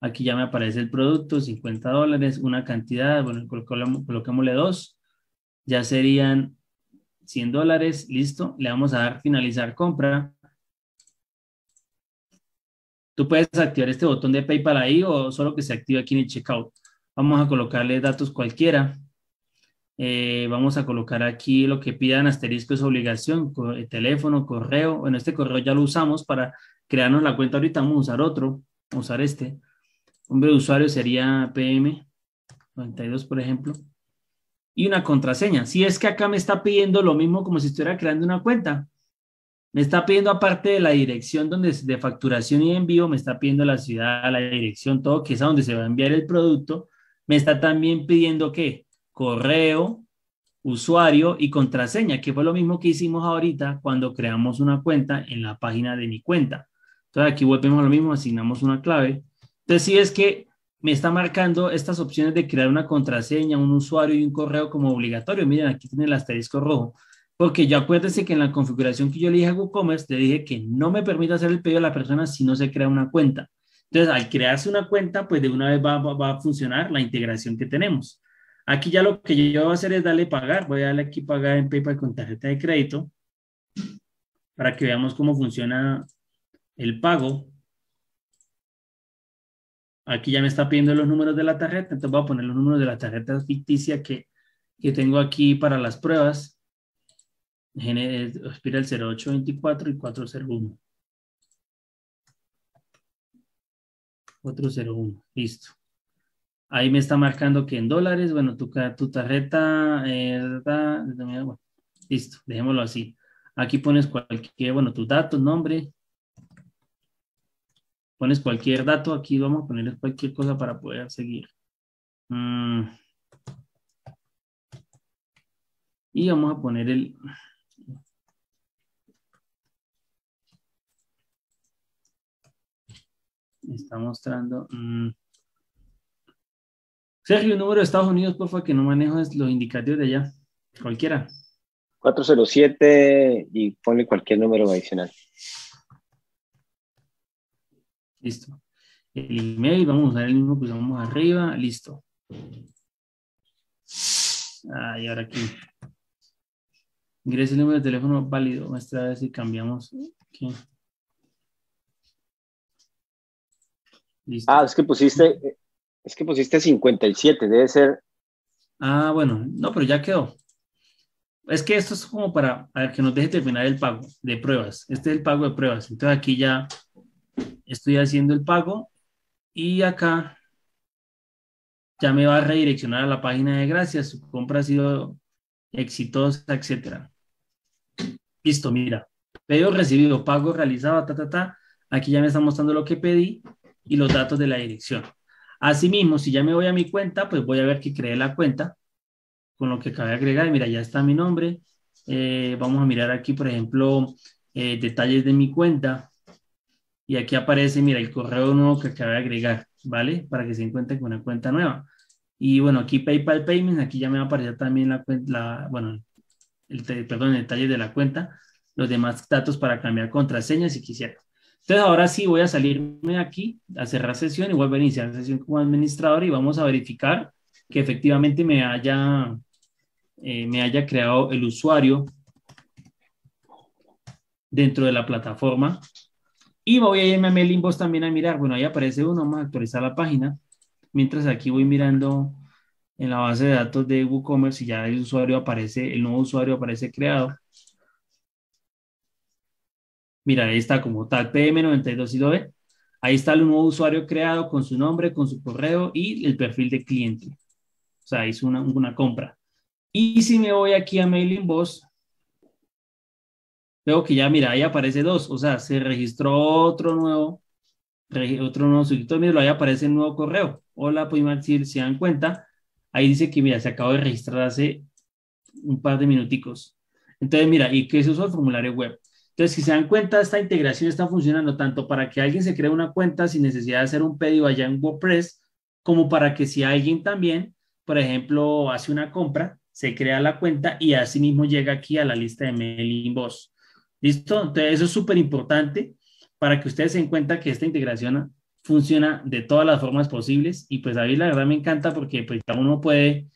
Aquí ya me aparece el producto, $50, una cantidad, bueno, colocámosle 2, ya serían $100, listo, le vamos a dar finalizar compra. Tú puedes activar este botón de PayPal ahí o solo que se active aquí en el checkout. Vamos a colocarle datos cualquiera. Vamos a colocar aquí lo que pidan, asterisco es obligación, teléfono, correo. Bueno, este correo ya lo usamos para crearnos la cuenta ahorita. Vamos a usar otro, vamos a usar este. Nombre de usuario sería PM92, por ejemplo. Y una contraseña. Si es que acá me está pidiendo lo mismo como si estuviera creando una cuenta. Me está pidiendo, aparte de la dirección donde de facturación y envío, me está pidiendo la ciudad, la dirección, todo, que es a donde se va a enviar el producto. Me está también pidiendo, ¿qué? Correo, usuario y contraseña, que fue lo mismo que hicimos ahorita cuando creamos una cuenta en la página de mi cuenta. Entonces, aquí volvemos a lo mismo, asignamos una clave. Entonces, si es que me está marcando estas opciones de crear una contraseña, un usuario y un correo como obligatorio. Miren, aquí tiene el asterisco rojo. Porque ya acuérdense que en la configuración que yo le dije a WooCommerce, le dije que no me permite hacer el pedido a la persona si no se crea una cuenta. Entonces, al crearse una cuenta, pues de una vez va a funcionar la integración que tenemos. Aquí ya lo que yo voy a hacer es darle pagar. Voy a darle aquí pagar en PayPal con tarjeta de crédito para que veamos cómo funciona el pago. Aquí ya me está pidiendo los números de la tarjeta, entonces voy a poner los números de la tarjeta ficticia que tengo aquí para las pruebas. Expira el 0824 y 401. 401, listo. Ahí me está marcando que en dólares, bueno, tu tarjeta, bueno, listo, dejémoslo así. Aquí pones cualquier, bueno, tus datos, nombre. Pones cualquier dato, aquí vamos a ponerles cualquier cosa para poder seguir. Y vamos a poner el... Me está mostrando... Sergio, el número de Estados Unidos, por favor, que no manejo los indicativos de allá. Cualquiera. 407 y ponle cualquier número adicional. Listo. El email, vamos a usar el mismo que usamos arriba. Listo. Y ahora aquí. Ingrese el número de teléfono válido. Muestra a ver si cambiamos. Aquí. Listo. Es que pusiste 57. Debe ser. Bueno. No, pero ya quedó. Es que esto es como para, a ver, que nos deje terminar el pago de pruebas. Este es el pago de pruebas. Entonces aquí ya... Estoy haciendo el pago y acá ya me va a redireccionar a la página de gracias. Su compra ha sido exitosa, etc. Listo, mira. Pedido recibido, pago realizado, Aquí ya me está mostrando lo que pedí y los datos de la dirección. Asimismo, si ya me voy a mi cuenta, pues voy a ver que creé la cuenta con lo que acabé de agregar. Mira, ya está mi nombre. Vamos a mirar aquí, por ejemplo, detalles de mi cuenta. Y aquí aparece, mira, el correo nuevo que acabé de agregar, ¿vale? Para que se encuentre con una cuenta nueva. Y bueno, aquí PayPal Payments, aquí ya me va a aparecer también el detalle de la cuenta, los demás datos para cambiar contraseñas si quisiera. Entonces ahora sí voy a salirme aquí, a cerrar sesión y vuelvo a iniciar sesión como administrador y vamos a verificar que efectivamente me haya creado el usuario dentro de la plataforma. Y voy a irme a Mailing Boss también a mirar. Bueno, ahí aparece uno, vamos a actualizar la página. Mientras aquí voy mirando en la base de datos de WooCommerce y ya el usuario aparece, el nuevo usuario aparece creado. Mira, ahí está como tag PM92 y lo ve. Ahí está el nuevo usuario creado con su nombre, con su correo y el perfil de cliente. O sea, hizo una compra. Y si me voy aquí a Mailing Boss, veo que ya, mira, ahí aparece dos. O sea, se registró otro nuevo suscriptor. Mira, ahí aparece el nuevo correo. Hola, pues, si se dan cuenta, ahí dice que, mira, se acabó de registrar hace un par de minuticos. Entonces, mira, y que se usó el formulario web. Entonces, si se dan cuenta, esta integración está funcionando tanto para que alguien se cree una cuenta sin necesidad de hacer un pedido allá en WordPress, como para que si alguien también, por ejemplo, hace una compra, se crea la cuenta y así mismo llega aquí a la lista de Mailing Boss. ¿Listo? Entonces, eso es súper importante para que ustedes se den cuenta que esta integración funciona de todas las formas posibles. Y pues a mí la verdad me encanta porque pues ya uno puede,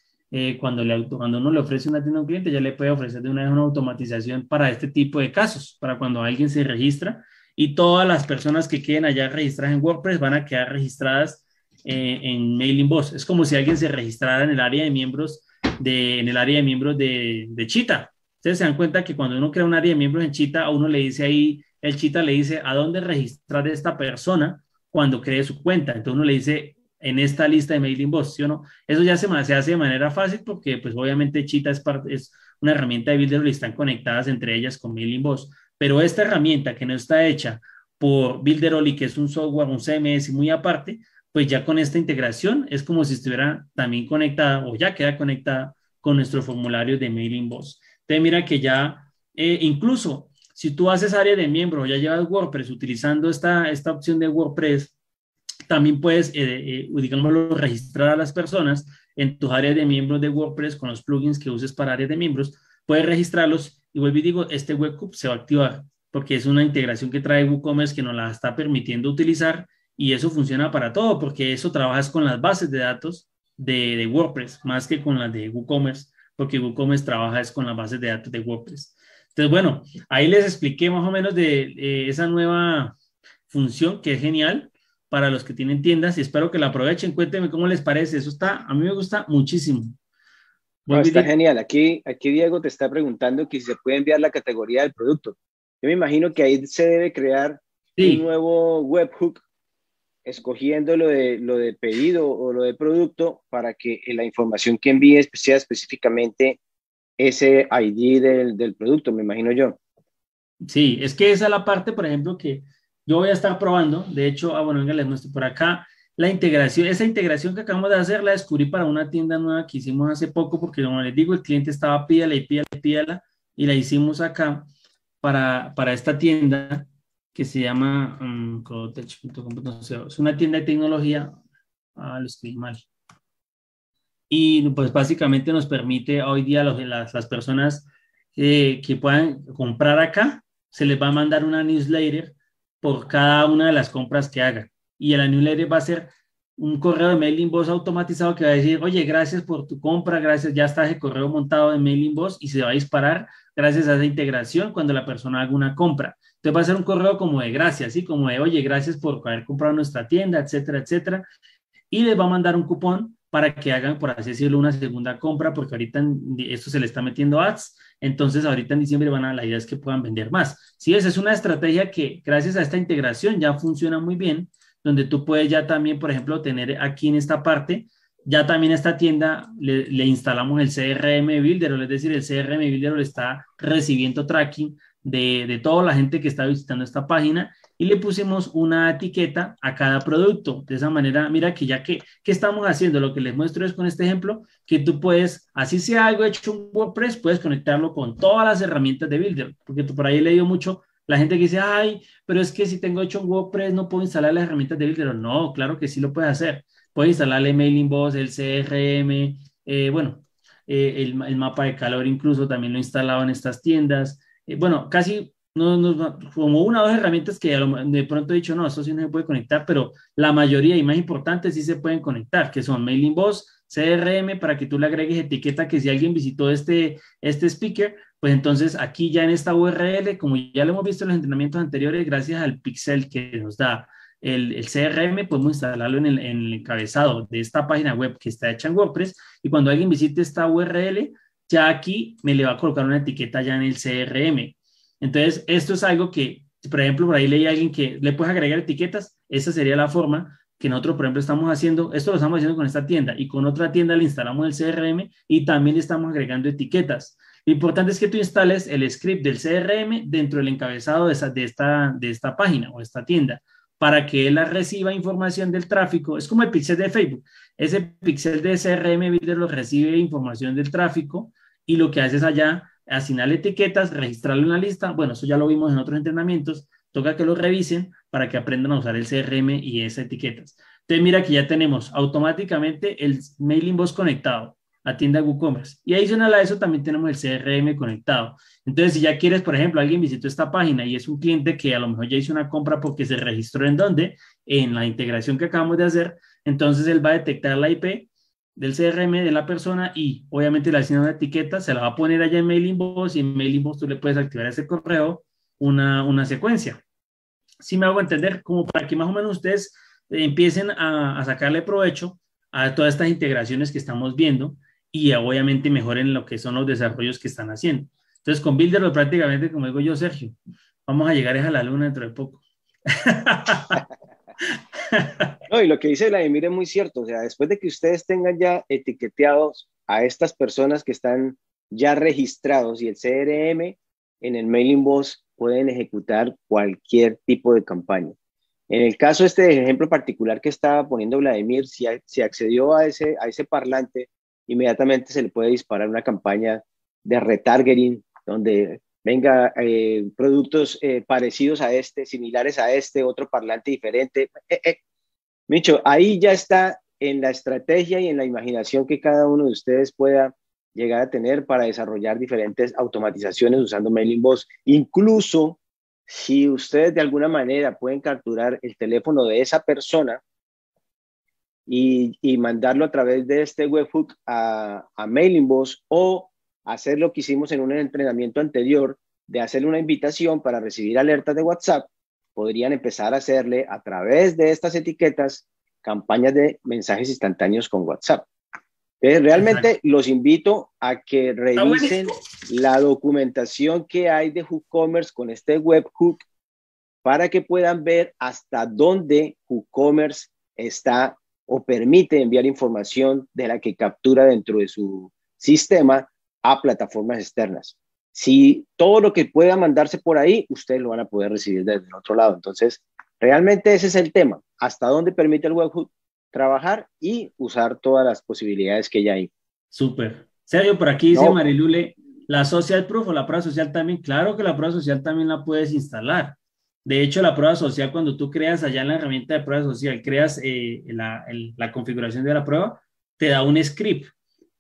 cuando uno le ofrece una tienda a un cliente, ya le puede ofrecer de una vez una automatización para este tipo de casos, para cuando alguien se registra y todas las personas que queden allá registradas en WordPress van a quedar registradas en Mailing Boss. Es como si alguien se registrara en el área de miembros de Cheetah. Ustedes se dan cuenta que cuando uno crea un área de miembros en Cheetah, a uno le dice ahí, el Cheetah le dice a dónde registrar a esta persona cuando cree su cuenta. Entonces uno le dice en esta lista de Mailing Boss, ¿sí o no? Eso ya se hace de manera fácil porque pues obviamente Cheetah es una herramienta de Builderall y están conectadas entre ellas con Mailing Boss. Pero esta herramienta que no está hecha por Builderall y que es un software, un CMS muy aparte, pues ya con esta integración es como si estuviera también conectada o ya queda conectada con nuestro formulario de Mailing Boss. Entonces mira que ya, incluso si tú haces área de miembro, ya llevas WordPress utilizando esta opción de WordPress, también puedes, digámoslo, registrar a las personas en tus áreas de miembros de WordPress con los plugins que uses para áreas de miembros, puedes registrarlos y vuelvo y digo, este webhook se va a activar porque es una integración que trae WooCommerce que nos la está permitiendo utilizar y eso funciona para todo porque eso trabajas con las bases de datos de WordPress más que con las de WooCommerce, porque WooCommerce trabaja es con las bases de datos de WordPress. Entonces, bueno, ahí les expliqué más o menos de esa nueva función que es genial para los que tienen tiendas y espero que la aprovechen. Cuéntenme cómo les parece. Eso está, a mí me gusta muchísimo. No, está genial. Aquí Diego te está preguntando que si se puede enviar la categoría del producto. Yo me imagino que ahí se debe crear un nuevo webhook escogiendo lo de pedido o lo de producto para que la información que envíes sea específicamente ese ID del producto, me imagino yo. Sí, es que esa es la parte, por ejemplo, que yo voy a estar probando. De hecho, venga, les muestro por acá la integración. Esa integración que acabamos de hacer la descubrí para una tienda nueva que hicimos hace poco porque, como les digo, el cliente estaba pídala y la hicimos acá para esta tienda que se llama codetech.com. Es una tienda de tecnología. Lo escribí mal. Y pues básicamente nos permite hoy día las personas que puedan comprar acá, se les va a mandar una newsletter por cada una de las compras que hagan. Y la newsletter va a ser un correo de Mailing Boss automatizado que va a decir, oye, gracias por tu compra, gracias, ya está el correo montado de Mailing Boss y se va a disparar gracias a esa integración cuando la persona haga una compra. Entonces va a ser un correo como de gracias, ¿sí? Como de, oye, gracias por haber comprado nuestra tienda, etcétera, etcétera. Y les va a mandar un cupón para que hagan, por así decirlo, una segunda compra, porque ahorita esto se le está metiendo ads, entonces ahorita en diciembre la idea es que puedan vender más. Sí, esa es una estrategia que gracias a esta integración ya funciona muy bien, donde tú puedes ya también, por ejemplo, tener aquí en esta parte, ya también a esta tienda le instalamos el CRM Builder, es decir, el CRM Builder le está recibiendo tracking de toda la gente que está visitando esta página y le pusimos una etiqueta a cada producto. De esa manera, mira que ya que estamos haciendo, lo que les muestro es con este ejemplo, que tú puedes, así sea algo hecho en WordPress, puedes conectarlo con todas las herramientas de Builder, porque por ahí he leído mucho la gente que dice, ay, pero es que si tengo hecho en WordPress no puedo instalar las herramientas de Builder. No, claro que sí lo puedes hacer. Puedes instalar el Mailing Boss, el CRM, el mapa de calor incluso también lo he instalado en estas tiendas. Bueno, casi como una o dos herramientas que de pronto he dicho, no, eso sí no se puede conectar, pero la mayoría y más importantes sí se pueden conectar, que son Mailing Boss, CRM para que tú le agregues etiqueta que si alguien visitó este speaker, pues entonces aquí ya en esta URL, como ya lo hemos visto en los entrenamientos anteriores, gracias al pixel que nos da el CRM, podemos instalarlo en el encabezado de esta página web que está hecha en WordPress, y cuando alguien visite esta URL, ya aquí me le va a colocar una etiqueta ya en el CRM. Entonces esto es algo que, por ejemplo, por ahí leí a alguien que le puedes agregar etiquetas. Esa sería la forma que nosotros, por ejemplo, estamos haciendo. Esto lo estamos haciendo con esta tienda, y con otra tienda le instalamos el CRM y también le estamos agregando etiquetas. Lo importante es que tú instales el script del CRM dentro del encabezado de esta página o esta tienda, para que él reciba información del tráfico. Es como el pixel de Facebook. Ese pixel de CRM Builder lo recibe información del tráfico, y lo que haces allá, asignarle etiquetas, registrarlo en la lista. Bueno, eso ya lo vimos en otros entrenamientos. Toca que lo revisen para que aprendan a usar el CRM y esas etiquetas. Entonces mira que ya tenemos automáticamente el Mailing Boss conectado a tienda WooCommerce, y adicional a eso también tenemos el CRM conectado. Entonces si ya quieres, por ejemplo, alguien visitó esta página y es un cliente que a lo mejor ya hizo una compra porque se registró en donde, en la integración que acabamos de hacer, entonces él va a detectar la IP del CRM de la persona y obviamente le asigna una etiqueta, se la va a poner allá en Mailing Boss, y en Mailing Boss tú le puedes activar ese correo una secuencia. Si me hago entender, como para que más o menos ustedes empiecen a sacarle provecho a todas estas integraciones que estamos viendo, y obviamente mejoren lo que son los desarrollos que están haciendo. Entonces con Builderall prácticamente, como digo yo, Sergio, vamos a llegar a la luna dentro de poco. No, y lo que dice Vladimir es muy cierto. O sea, después de que ustedes tengan ya etiqueteados a estas personas que están ya registrados, y el CRM, en el Mailing Boss pueden ejecutar cualquier tipo de campaña. En el caso este de ejemplo particular que estaba poniendo Vladimir, si accedió a ese parlante, inmediatamente se le puede disparar una campaña de retargeting, donde venga productos parecidos a este, similares a este, otro parlante diferente. Micho, ahí ya está en la estrategia y en la imaginación que cada uno de ustedes pueda llegar a tener para desarrollar diferentes automatizaciones usando Mailing Boss. Incluso si ustedes de alguna manera pueden capturar el teléfono de esa persona y mandarlo a través de este webhook a Mailing Boss, o hacer lo que hicimos en un entrenamiento anterior de hacerle una invitación para recibir alertas de WhatsApp, podrían empezar a hacerle a través de estas etiquetas campañas de mensajes instantáneos con WhatsApp. Entonces, realmente los invito a que revisen la documentación que hay de WooCommerce con este webhook, para que puedan ver hasta dónde WooCommerce está o permite enviar información de la que captura dentro de su sistema a plataformas externas. Si todo lo que pueda mandarse por ahí, ustedes lo van a poder recibir desde el otro lado. Entonces, realmente ese es el tema, hasta dónde permite el webhook trabajar y usar todas las posibilidades que ya hay. Súper. Sergio, por aquí dice Marilule, la social proof o la prueba social también. Claro que la prueba social también la puedes instalar. De hecho, la prueba social, cuando tú creas allá en la herramienta de prueba social, creas la configuración de la prueba, te da un script.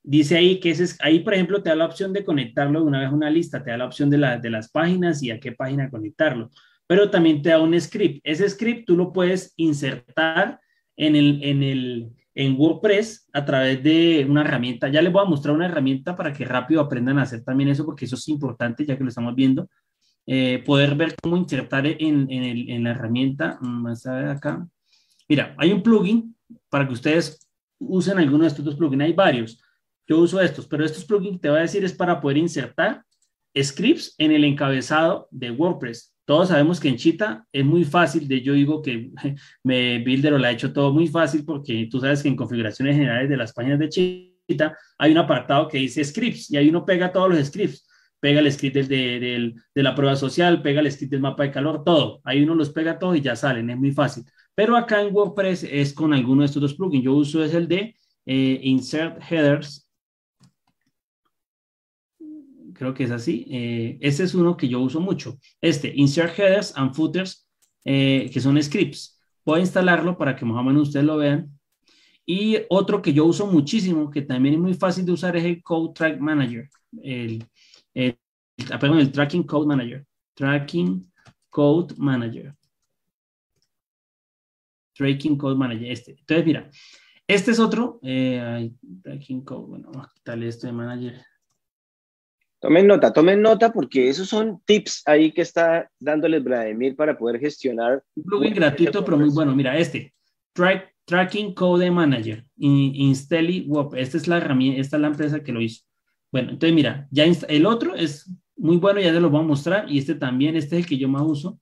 Dice ahí que ahí, por ejemplo, te da la opción de conectarlo de una vez a una lista, te da la opción de las páginas y a qué página conectarlo. Pero también te da un script. Ese script tú lo puedes insertar en WordPress a través de una herramienta. Ya les voy a mostrar una herramienta para que rápido aprendan a hacer también eso, porque eso es importante, ya que lo estamos viendo. Poder ver cómo insertar en la herramienta. Vamos a ver acá. Mira, hay un plugin para que ustedes usen alguno de estos dos plugins. Hay varios. Yo uso estos, pero estos plugins te voy a decir es para poder insertar scripts en el encabezado de WordPress. Todos sabemos que en Cheetah es muy fácil. Yo digo que Builderall ha hecho todo muy fácil, porque tú sabes que en configuraciones generales de las páginas de Cheetah hay un apartado que dice scripts, y ahí uno pega todos los scripts. Pega el script de la prueba social, pega el script del mapa de calor, todo. Ahí uno los pega todos y ya salen, es muy fácil. Pero acá en WordPress es con alguno de estos dos plugins. Yo uso es el de Insert Headers. Creo que es así. Este es uno que yo uso mucho. Insert Headers and Footers, que son scripts. Voy a instalarlo para que más o menos ustedes lo vean. Y otro que yo uso muchísimo, que también es muy fácil de usar, es el Code Track Manager. El Tracking Code Manager. Tracking Code Manager. Entonces, mira, Este es otro. Tracking Code. Bueno, vamos a quitarle esto de manager. Tomen nota porque esos son tips ahí que está dándoles Vladimir para poder gestionar. Un plugin gratuito, pero muy bueno. Mira, este. Tracking Code Manager. InstelliWeb. Esta es la herramienta, esta es la empresa que lo hizo. Bueno, entonces mira, ya el otro es muy bueno, ya te lo voy a mostrar. Y este también, este es el que yo más uso.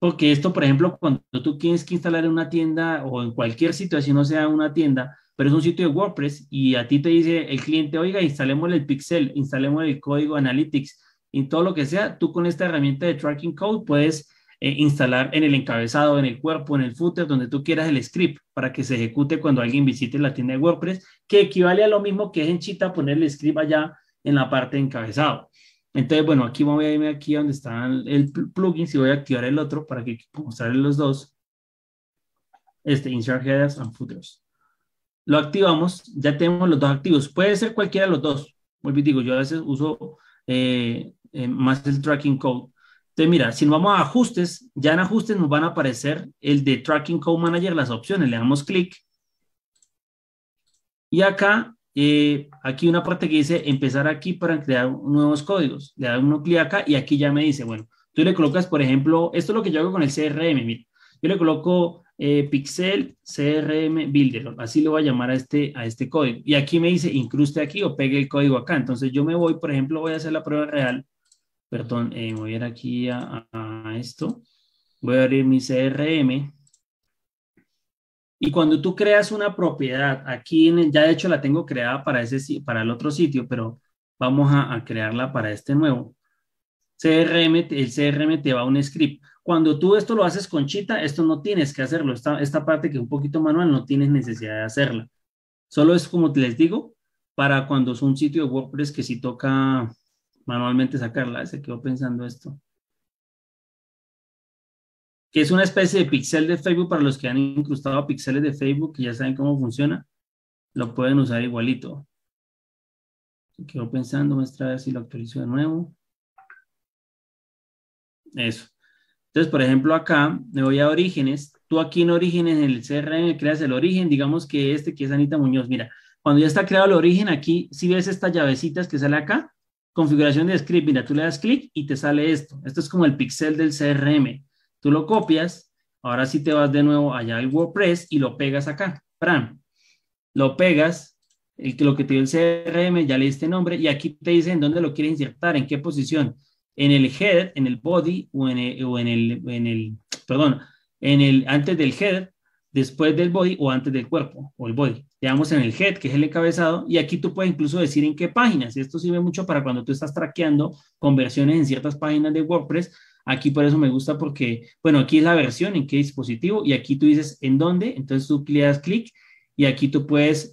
Porque esto, por ejemplo, cuando tú tienes que instalar en una tienda o en cualquier sitio, así no sea una tienda, pero es un sitio de WordPress y a ti te dice el cliente, oiga, instalemos el pixel, instalemos el código Analytics y todo lo que sea, tú con esta herramienta de Tracking Code puedes instalar en el encabezado, en el cuerpo, en el footer, donde tú quieras el script para que se ejecute cuando alguien visite la tienda de WordPress, que equivale a lo mismo que es en Cheetah poner el script allá en la parte de encabezado. Entonces, bueno, aquí voy a irme aquí donde está el plugin, si voy a activar el otro para que mostrarles los dos. Este, Insert Headers and Footers. Lo activamos, ya tenemos los dos activos. Puede ser cualquiera de los dos. Vuelvo, digo, yo a veces uso más el Tracking Code. Entonces, mira, si nos vamos a ajustes, ya en ajustes nos van a aparecer el de Tracking Code Manager, las opciones. Le damos clic. Y acá, aquí una parte que dice empezar aquí para crear nuevos códigos. Le da uno clic acá y aquí ya me dice, bueno, tú le colocas, por ejemplo, esto es lo que yo hago con el CRM, mira. Yo le coloco Pixel CRM Builder, así lo voy a llamar a este código. Y aquí me dice incruste aquí o pegue el código acá. Entonces yo me voy, por ejemplo, voy a hacer la prueba real. Perdón, voy a ir aquí a esto. Voy a abrir mi CRM. Y cuando tú creas una propiedad, aquí ya de hecho la tengo creada para el otro sitio, pero vamos a crearla para este nuevo. El CRM te va a un script. Cuando tú esto lo haces con Cheetah, esto no tienes que hacerlo. Esta parte que es un poquito manual, no tienes necesidad de hacerla. Solo es, como les digo, para cuando es un sitio de WordPress que sí toca manualmente sacarla. Se quedó pensando esto. Que es una especie de pixel de Facebook para los que han incrustado pixeles de Facebook y ya saben cómo funciona. Lo pueden usar igualito. Se quedó pensando, voy a ver si lo actualizo de nuevo. Eso. Entonces, por ejemplo, acá me voy a Orígenes. Tú aquí en Orígenes, en el CRM, creas el origen. Digamos que este que es Anita Muñoz. Mira, cuando ya está creado el origen, aquí, si ves estas llavecitas que sale acá, configuración de script. Mira, tú le das clic y te sale esto. Esto es como el pixel del CRM. Tú lo copias. Ahora sí te vas de nuevo allá al WordPress y lo pegas acá. ¡Pram! Lo pegas. Lo que te dio el CRM, ya le diste nombre. Y aquí te dice en dónde lo quieres insertar, en qué posición. En el header, en el body o antes del header, después del body o antes del cuerpo o el body. Le damos en el head, que es el encabezado, y aquí tú puedes incluso decir en qué páginas. Esto sirve mucho para cuando tú estás traqueando conversiones en ciertas páginas de WordPress. Aquí por eso me gusta porque, bueno, aquí es la versión, en qué dispositivo, y aquí tú dices en dónde, entonces tú le das clic y aquí tú puedes,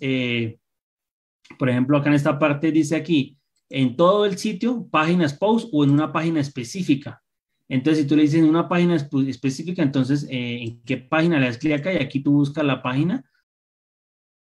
por ejemplo, acá en esta parte dice aquí, en todo el sitio, páginas post o en una página específica. Entonces, si tú le dices en una página específica, entonces, ¿en qué página le das clic acá? Y aquí tú buscas la página